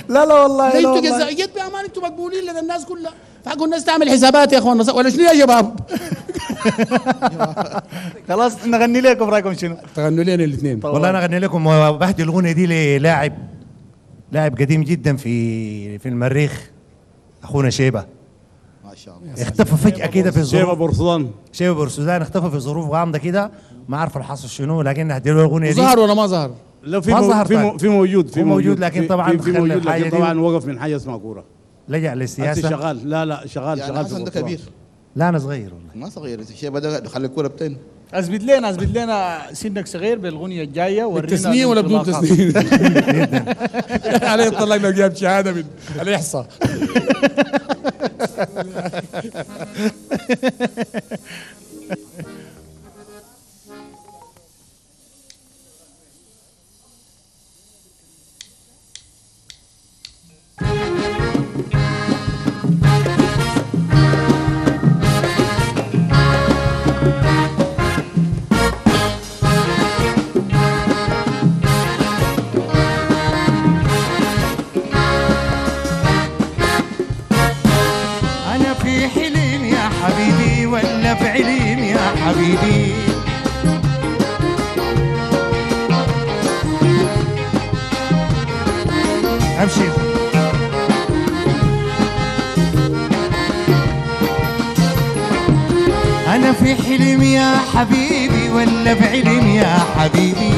لا لا والله انتوا جيت بامان انتوا مقبولين لدى الناس كلها، فحقوا الناس تعمل حسابات يا اخوان ولا شنو يا شباب؟ خلاص نغني لكم رايكم شنو؟ تغنوا لنا الاثنين. والله انا اغني لكم بحد الاغنيه دي لاعب قديم جدا في المريخ، اخونا شيبه. ما شاء الله اختفى فجأة كده في الظروف. شيبه بورسودان اختفى في ظروف غامضة كده، ما عارف الحصل شنو، لكن هدي له الاغنية دي. ظهر ولا ما ظهر؟ لا في موجود لكن طبعا وقف من حاجة اسمها كورة، لجأ للسياسة. شغال؟ لا لا شغال يعني شغال. حسن ده كبير؟ لا انا صغير والله. ما صغير شيبه ده، خلي الكورة بتين. اثبت لنا سنك صغير بالاغنيه الجايه ورينا تسنيه ولا بدون تسنيه. انا يطلقنا وجاب شهاده من الاحصاء. حبيبي ولا بعلم يا حبيبي،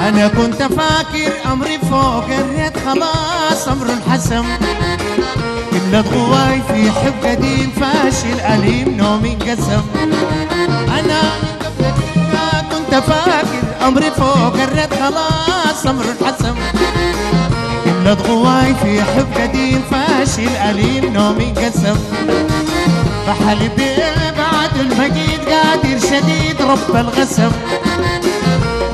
أنا كنت فاكر أمري فوق الريت خلاص أمر انحسم، كل قواي في حب قديم فاشل أليم نومي انقسم، أنا كنت فاكر أمري فوق الريت خلاص أمر انحسم، كل قواي في حب قديم فاشل أليم نومي انقسم، فحلبي بعد المجيد قادر شديد رب القسم،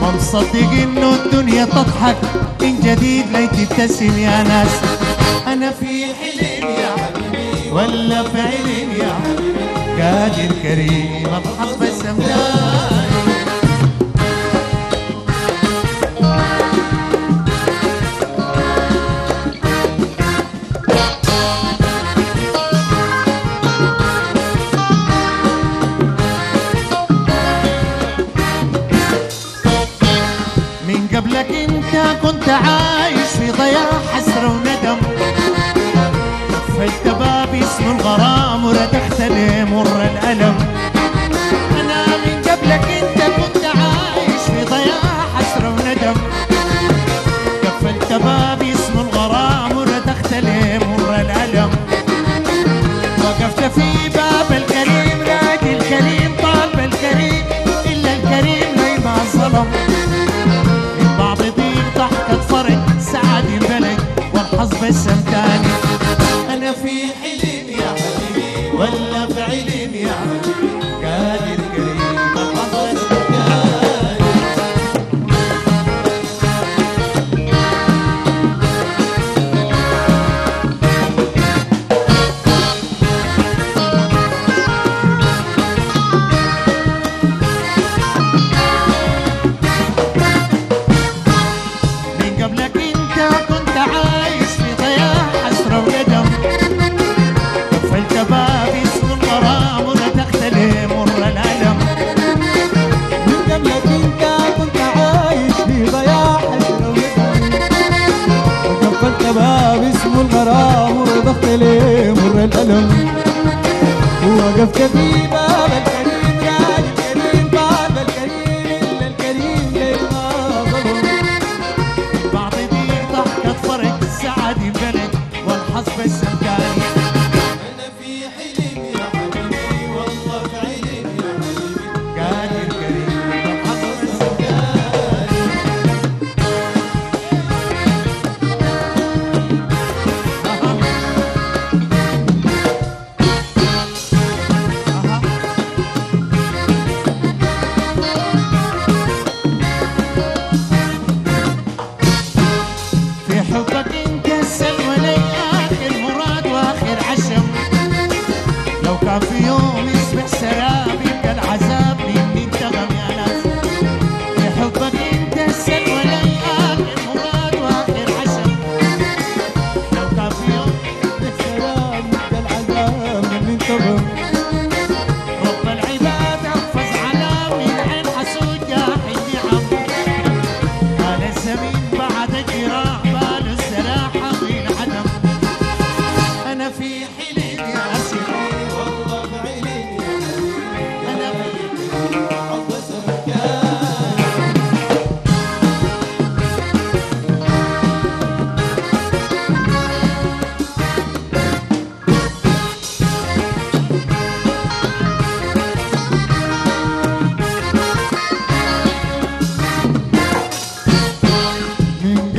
ما مصدق انه الدنيا تضحك من جديد لي تبتسم يا ناس، انا في حلم يا حبيبي ولا في علم يا حبيبي قادر كريم اضحك بسم الله. كنت عايش في ضياع حسرة وندم، فجت باب اسمه الغرام وردحت لي مر الألم، أنا من قبلك أنت كنت عايش في ضياع حسرة وندم، قفلت باب اسمه الغرام وردحت لي مر الألم، وقفت في باب الكريم نادي الكريم طالب الكريم إلا الكريم لي ما ظلم، بسم تاني أنا في حلم يا حبيبي ولا في علم يا حبيبي قادر كريم الحظ الثاني. من قبلك أنت كنت عايش يا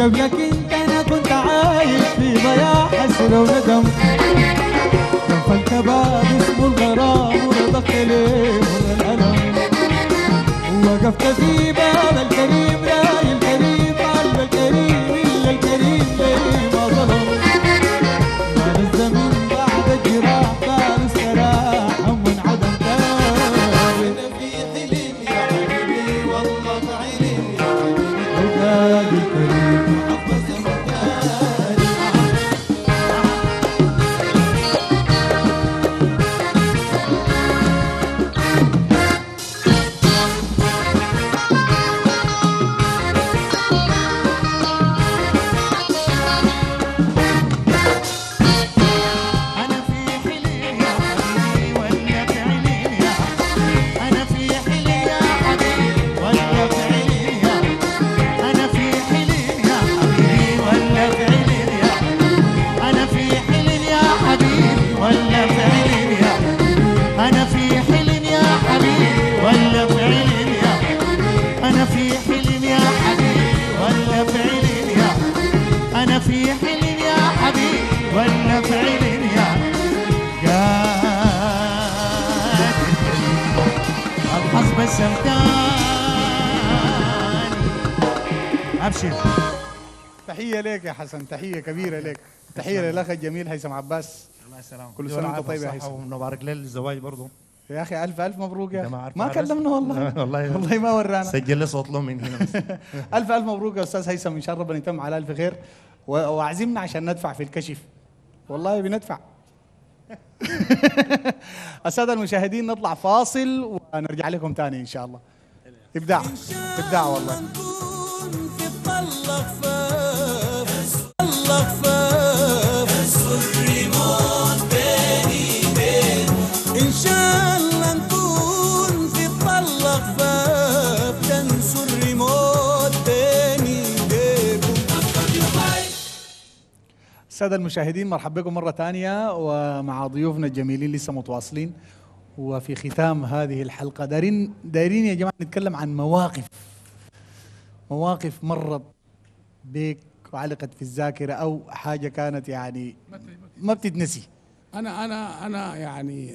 لولا كنت أنا كنت عايش في ضياع حسن وندم. كف الكباب اسمه الغرام ورضخت ليه من الألم. وقفت في باب الكريم راي الكريم قلب الكريم إلا الكريم ليه ما ظلم. كان الزمن بعد الجراح كان استراحة من عدم داوي. أنا في حلم يا حبيبي والله بعلم يا حبيبي أولاد الكريم عباس مكاني. تحية لك يا حسن، تحية كبيرة لك، تحية للأخ الجميل هيثم عباس. الله يسلمك. كل سنة وأنت طيب يا هيثم. ومبارك ليل الزواج برضه. يا أخي ألف ألف مبروك يا أخي. ما كلمنا والله. والله ما ورانا. سجل لي صوت لهم من هنا بس. ألف ألف مبروك يا أستاذ هيثم، إن شاء الله ربنا يتم على ألف خير، وعزمنا عشان ندفع في الكشف. والله بندفع. السادة المشاهدين نطلع فاصل ونرجع لكم تاني إن شاء الله. إبداع إبداع والله. إن شاء الله نكون في الطل غفاف تنسوا الريموت تاني بيكم. السادة المشاهدين مرحبا بكم مرة ثانية ومع ضيوفنا الجميلين لسه متواصلين. وفي ختام هذه الحلقة دايرين يا جماعة نتكلم عن مواقف مرت بك وعلقت في الذاكرة أو حاجة كانت يعني ما بتتنسي. أنا يعني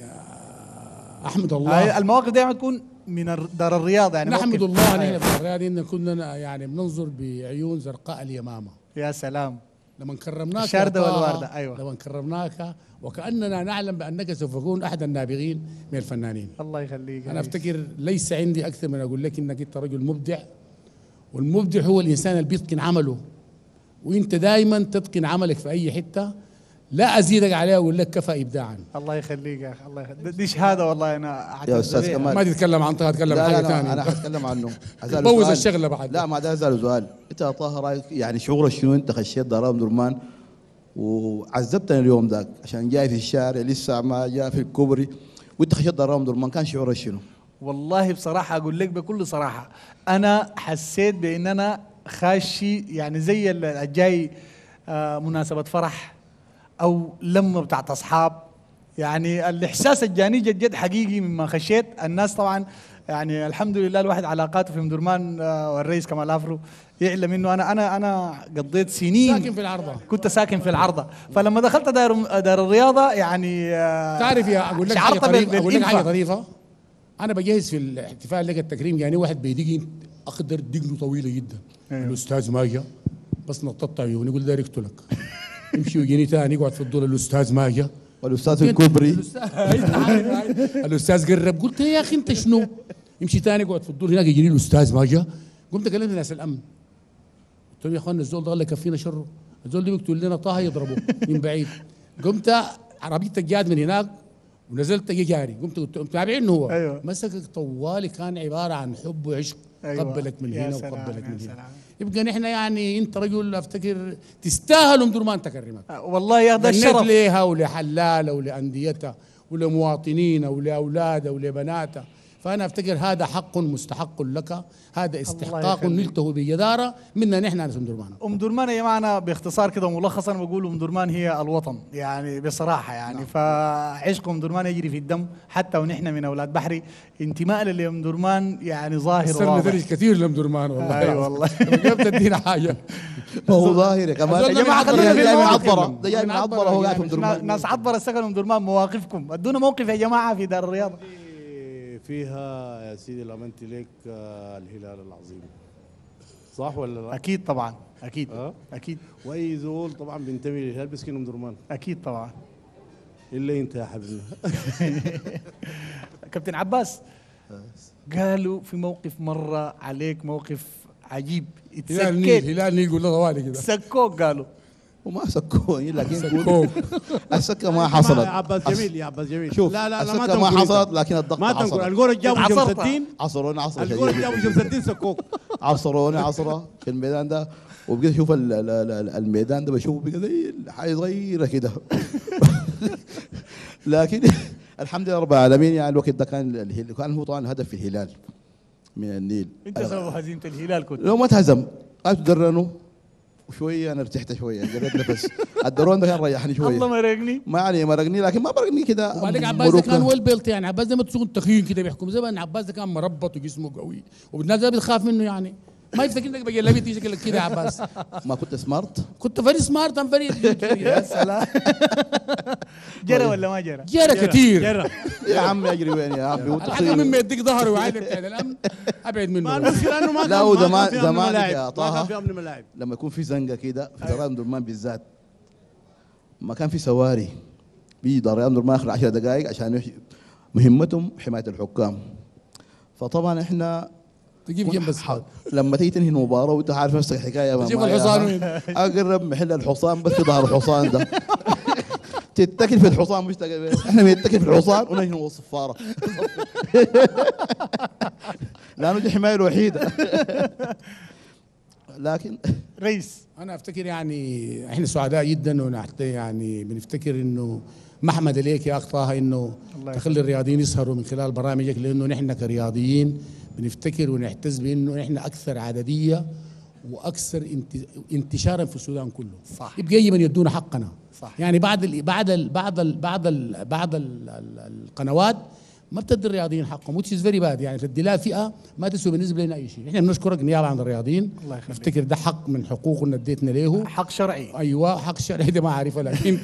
أحمد الله المواقف دائما تكون من دار الرياض يعني. نحمد الله علينا في الرياض إن كنا يعني بننظر بعيون زرقاء اليمامة. يا سلام لما كرمناك الشاردة والواردة. أيوة لما كرمناك وكأننا نعلم بأنك سوف تكون أحد النابغين من الفنانين. الله يخليك. أنا أفتكر ليس عندي أكثر من أقول لك إنك أنت رجل مبدع، والمبدع هو الإنسان اللي بيتقن عمله، وأنت دائما تتقن عملك في أي حتة. لا أزيدك عليها وأقول لك كفى إبداعا. الله يخليك يا أخي، الله يخليك. دي شهادة والله. أنا يا أستاذ كمال ما تتكلم عن طه، تتكلم عن حاجة ثانية. أنا هتكلم عنه. بوظ الشغلة بعد. لا ما ده أسأله سؤال، أنت يا طه رأيك يعني شعورك شنو أنت خشيت دار أمدرمان وعذبتني اليوم ذاك عشان جاي في الشارع لسه ما جاء في الكوبري وأنت خشيت دار أمدرمان، كان شعورك شنو؟ والله بصراحة أقول لك بكل صراحة أنا حسيت بأن أنا خاشي يعني زي الجاي مناسبة فرح أو لما بتاعت أصحاب، يعني الإحساس الجاني جد جد حقيقي مما خشيت. الناس طبعا يعني الحمد لله الواحد علاقاته في أمدرمان والرئيس كمال أفرو يعلم إنه أنا قضيت سنين ساكن في العرضة، كنت ساكن في العرضة، فلما دخلت دار الرياضة يعني تعرف يا أقول لك حاجة طريفة. أنا بجهز في الاحتفال لك التكريم يعني واحد بيدقني أقدر دقنه طويلة جدا. أيوه. الأستاذ ما جا بس نططت عيوني قلت داير أقتلك. يمشي ويجيني ثاني يقعد في الدور الأستاذ ما جا والأستاذ الكوبري الأستاذ قرب قلت يا أخي أنت شنو؟ يمشي ثاني يقعد في الدور هناك يجيني الأستاذ ما جا. قمت كلمت ناس الأمن قلت لهم يا أخوانا الزول ده الله يكفينا شره، الزول ده بيقتل لنا طه يضربه من بعيد. قمت عربيتك جات من هناك ونزلت جاري قمت متابعين هو. أيوة. مسكك طوالي كان عباره عن حب وعشق. أيوة. قبلك من هنا وقبلك من هنا. يبقى نحن يعني انت رجل افتكر تستاهل أمدرمان تكرمك. والله يا ده الشرف ليها ولحلالها ولانديتها ولمواطنينا ولاولادها ولبناتها. فأنا أفتكر هذا حق مستحق لك، هذا استحقاق نلته بجدارة منا نحن ناس أم درمان. أم درمان يا جماعة باختصار كده ملخصا بقول أم درمان هي الوطن يعني بصراحة يعني نعم. فعشق أم درمان يجري في الدم حتى ونحن من أولاد بحري، انتماء لأم درمان يعني ظاهر واضح. درج كثير لأم درمان والله. أي والله. جبت الدين حاجة. ما هو ظاهر كمان. يا جماعة خلينا جاي من عطبرة، جاي من عطبرة هو قاعد أم درمان. ناس عطبرة سكنوا أم درمان، مواقفكم أدونا موقف يا جماعة في دار الرياض. فيها يا سيدي الأمانتي لك الهلال العظيم، صح ولا لا؟ أكيد طبعا، أكيد أكيد. وأي زول طبعا بينتمي للهلال بيسكن أم درمان. أكيد طبعا. إلا أنت يا حبيبنا. كابتن عباس قالوا في موقف مرة عليك، موقف عجيب اتسكت. هلال نيل قول له طوالي كده سكوك قالوا وما سكوه، لكن قول السكه ما حصلت. يا عباس جميل، يا عباس جميل شوف، لا لا لا السكه ما حصلت لكن الضغط ما تنقل. الجول جابوا شمس الدين، عصرونا عصره، الجول جابوا شمس الدين سكوك، عصرونا عصره في الميدان ده. وبقيت اشوف الميدان ده بشوفه بقى زي حاجه صغيره كده، لكن الحمد لله رب العالمين. يعني الوقت ده كان هو طبعا هدف في الهلال من النيل. انت سبب هزيمه الهلال كنت؟ لو ما تهزم اتدرنوا شويه، انا ارتحت شويه، جريت نفس. الدرون ده كان ريحني شويه. الله مرقني، ما علي مرقني، لكن ما برقني كده. وبعدين عباس ده كان ويل بيلت، يعني عباس ده ما تكون تخين كده بيحكم، زي ما ان عباس ده كان مربط وجسمه قوي والناس ده بتخاف منه، يعني ما يفتكر انك بجلبي تيجي شكلك كده يا عباس. ما كنت سمارت، كنت فيري سمارت، ام فيري. يا سلام. جرى ولا ما جرى؟ جرى كثير. جرى يا عم، اجري وين يا عم؟ الحكم مما يديك ظهره وعادك يعني الامن ابعد منه. المشكله انه ما كان، لا زمان زمان يا طه لما يكون في زنقه كده في دار درمان بالذات، ما كان في سواري بيجي دار درمان اخر 10 دقائق عشان مهمتهم حمايه الحكام. فطبعا احنا تجيب جنب الصحاب لما تيجي تنهي المباراه وانت عارف نفسك حكايه ما تجيب الحصان وين؟ اقرب محل الحصان بس في ظهر الحصان ده تتكل في الحصان، مش احنا بنتكل في الحصان ونجي نوصف الصفاره لانه دي حمايه الوحيده. لكن ريس انا افتكر يعني احنا سعداء جدا، ونحت يعني بنفتكر انه محمد عليك يا اخ طه انه تخلي الرياضيين يسهروا من خلال برامجك، لانه نحن كرياضيين بنفتكر ونحتز بانه احنا اكثر عدديه واكثر انتشارا في السودان كله. صح. يبقى من يدونا حقنا. صح. يعني بعض القنوات ما بتدي الرياضيين حقهم، which is very bad، يعني بتدي لها فئه ما تسوى بالنسبه لنا اي شيء. احنا بنشكرك نيابه عن الرياضيين، نفتكر ده حق من حقوقنا اديتنا له، حق شرعي. ايوه حق شرعي ده ما عارفه، لكن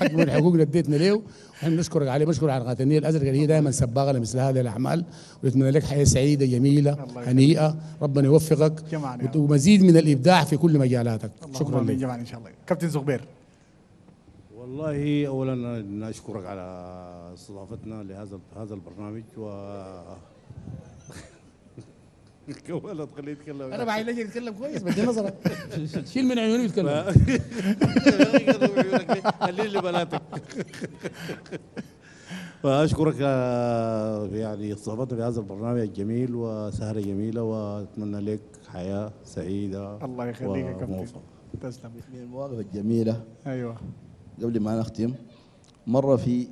حق من حقوقنا اديتنا له، احنا بنشكرك عليه. بنشكر على قناه النيل الازرق اللي هي دائما سباقه لمثل هذه الاعمال، ونتمنى لك حياه سعيده جميله هنيئه، ربنا يوفقك ومزيد من الابداع في كل مجالاتك. شكرا لك جماعه ان شاء الله. كابتن زغبير والله اولا انا اشكرك على استضافتنا لهذا البرنامج والله تخليني اتكلم. انا بعيلك اتكلم كويس بدي نظرك، شيل من عيوني واتكلم، خلي لي بناتك. فاشكرك يعني استضافتنا لهذا البرنامج الجميل وسهره جميله، واتمنى لك حياه سعيده. الله يخليك يا كابتن، تسلم. من المواقف الجميله ايوه قبل ما نختم، مره في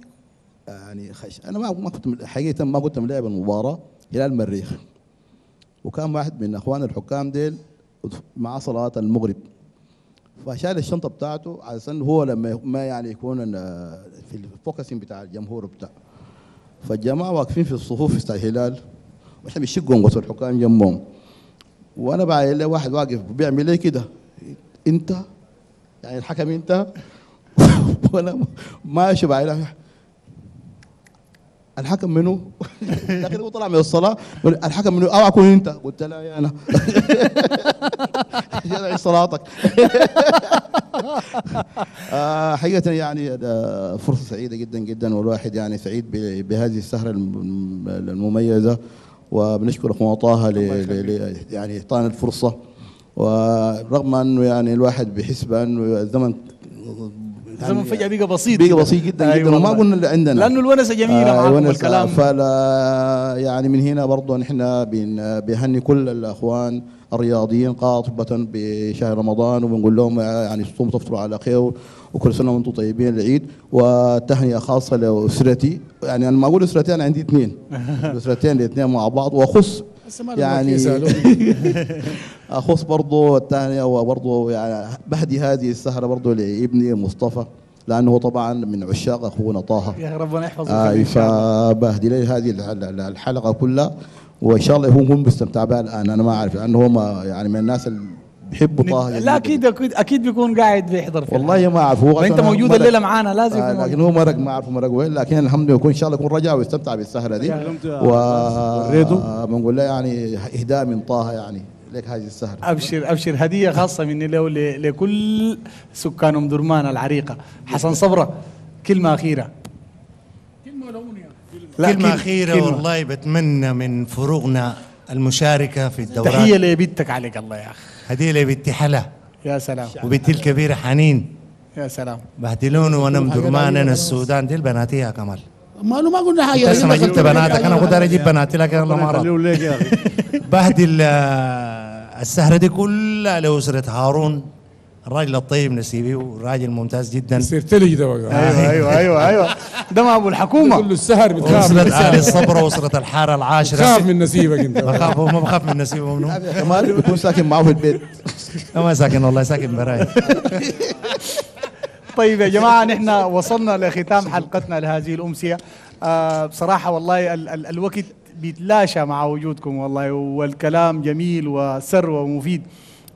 يعني انا ما كنت حقيقه ما كنت ملاعب المباراه الى المريخ، وكان واحد من اخوان الحكام ديل مع صلاه المغرب، فشال الشنطه بتاعته على اساس هو لما ما يعني يكون في الفوكسين بتاع الجمهور بتاع، فالجماعه واقفين في الصفوف بتاع الهلال واحنا بنشقهم وسط الحكام جنبهم، وانا بعد واحد واقف بيعمل لي كده، انت يعني الحكم انت؟ وانا ماشي بعيد، الحكم منو؟ لكن هو طلع من الصلاه، الحكم منو؟ اوعى اكون انت. قلت لا انا جرع صلاتك. حقيقه يعني فرصه سعيده جدا جدا، والواحد يعني سعيد بهذه السهره المميزه، وبنشكر اخونا طه يعني اعطانا الفرصه، ورغم انه يعني الواحد بحسب انه الزمن الزمن فجأة بقى بسيط، جدا أيوة جدا، وما قلنا اللي عندنا لأنه الونسة جميلة معاكم والكلام. فلا يعني من هنا برضه نحن بنهني كل الأخوان الرياضيين قاطبة بشهر رمضان، وبنقول لهم يعني صوموا تفطروا على خير وكل سنة وانتم طيبين العيد. وتهنئة خاصة لأسرتي، يعني أنا ما أقول أسرتي، أنا عندي اثنين أسرتين الاثنين مع بعض، وأخص يعني أخص برضه التهنئة وبرضه يعني بهدي هذه السهرة برضه لابني مصطفى، لأنه طبعا من عشاق أخونا طه، يا ربنا يحفظه. فبهدي له هذه الحلقة كلها، وان شاء الله هم بيستمتعوا بها الان. انا ما اعرف لانه هم يعني من الناس اللي بيحبوا طه، لا اكيد اكيد بيكون قاعد بيحضر فيها. والله ما اعرف، هو انت موجود الليله معانا لازم لكن هو مرق، ما اعرف مرق وين، لكن الحمد لله يكون ان شاء الله يكون رجع ويستمتع بالسهره دي. وبنقول له يعني اهداء من طه يعني لك هذه السهره، ابشر ابشر، هديه خاصه مني له لكل سكان ام درمان العريقه. حسن صبره كلمه اخيره، كلمة أخيرة. والله بتمنى من فروقنا المشاركة في الدورات. تحية لبنتك عليك الله يا أخي، هدية لبنتي حلا، يا سلام، وبنتي الكبيرة حنين، يا سلام، بهدلون وأنا مدرمان أنا السودان دي البناتي يا كمال. ما أنا ما قلنا حاجة، أنت ما جبت بناتك، أنا أقدر أجيب بناتي لكن الله ما رضى. بهدل السهرة دي كلها لأسرة هارون، الراجل الطيب نسيبي وراجل ممتاز جدا. سيرتلج ده ايوه ايوه ايوه ايوه، ده مع ابو الحكومه كله السهر بتخاف. وصلة آل الصبر وصلة الحاره العاشره. بخاف من نسيبك انت. بخاف، ما بخاف من نسيبه منو؟ كمان بكون ساكن معه في البيت. ما ساكن والله، ساكن براي. طيب يا جماعه، نحن وصلنا لختام حلقتنا لهذه الامسيه. بصراحه والله الوقت بيتلاشى مع وجودكم والله، والكلام جميل وسر ومفيد.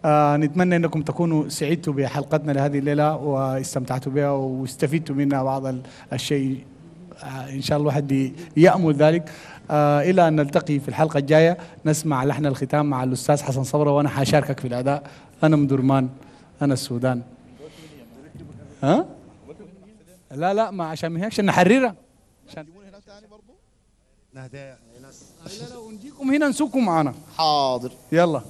نتمنى أنكم تكونوا سعدتوا بحلقتنا لهذه الليلة واستمتعتوا بها واستفدتوا منها بعض الشيء. إن شاء الله الواحد يأمل ذلك. إلى أن نلتقي في الحلقة الجاية، نسمع لحن الختام مع الأستاذ حسن صبرا، وأنا حشاركك في الأداء. أنا مدرمان أنا السودان. ها؟ لا لا، ما عشان هيك، عشان نحررها، عشان لا لا، ونجيكم هنا نسوقكم معنا. حاضر، يلا.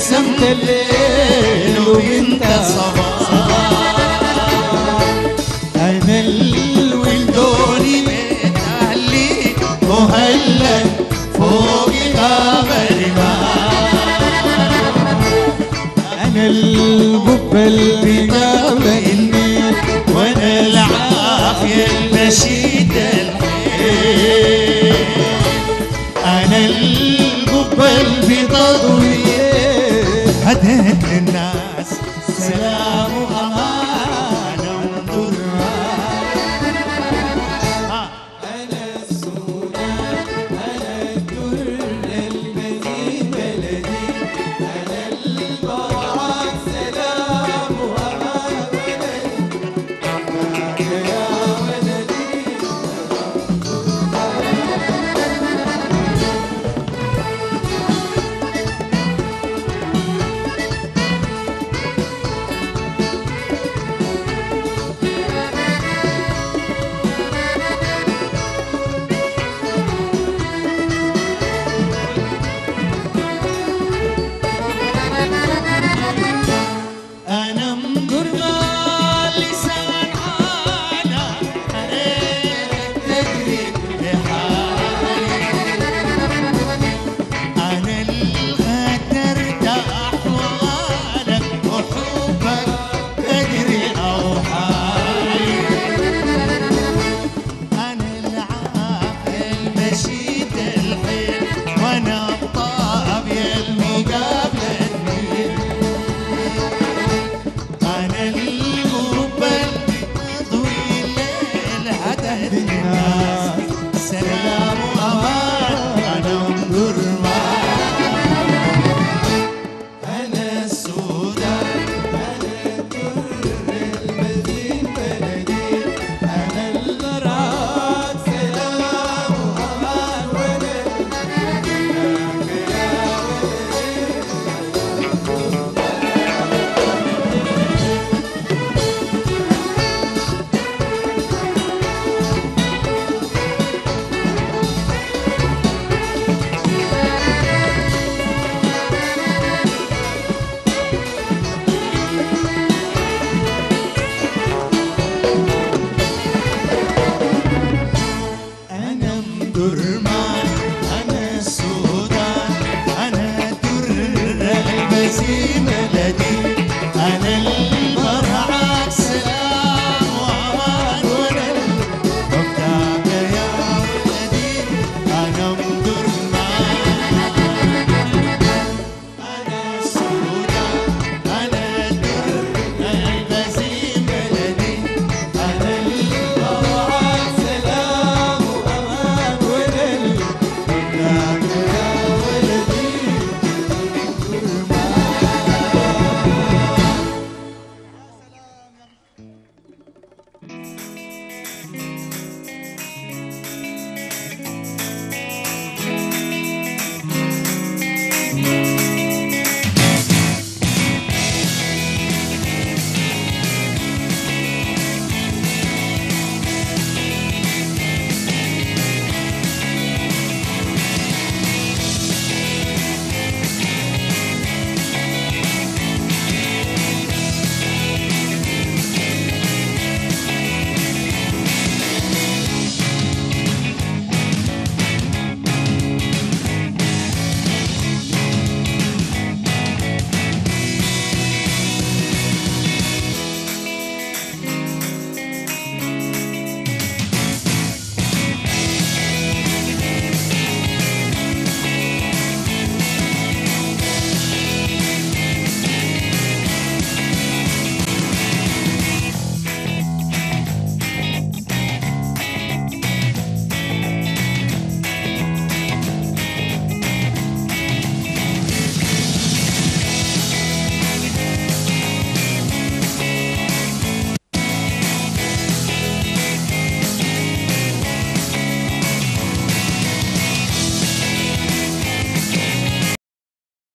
بس انت الليل وانت صباح انا الولدوني من اهلي وهلا فوق قبري انا البوبه اللي نامني وانا العافيه المشيده الحين انا البوبه اللي تضوي هديت للناس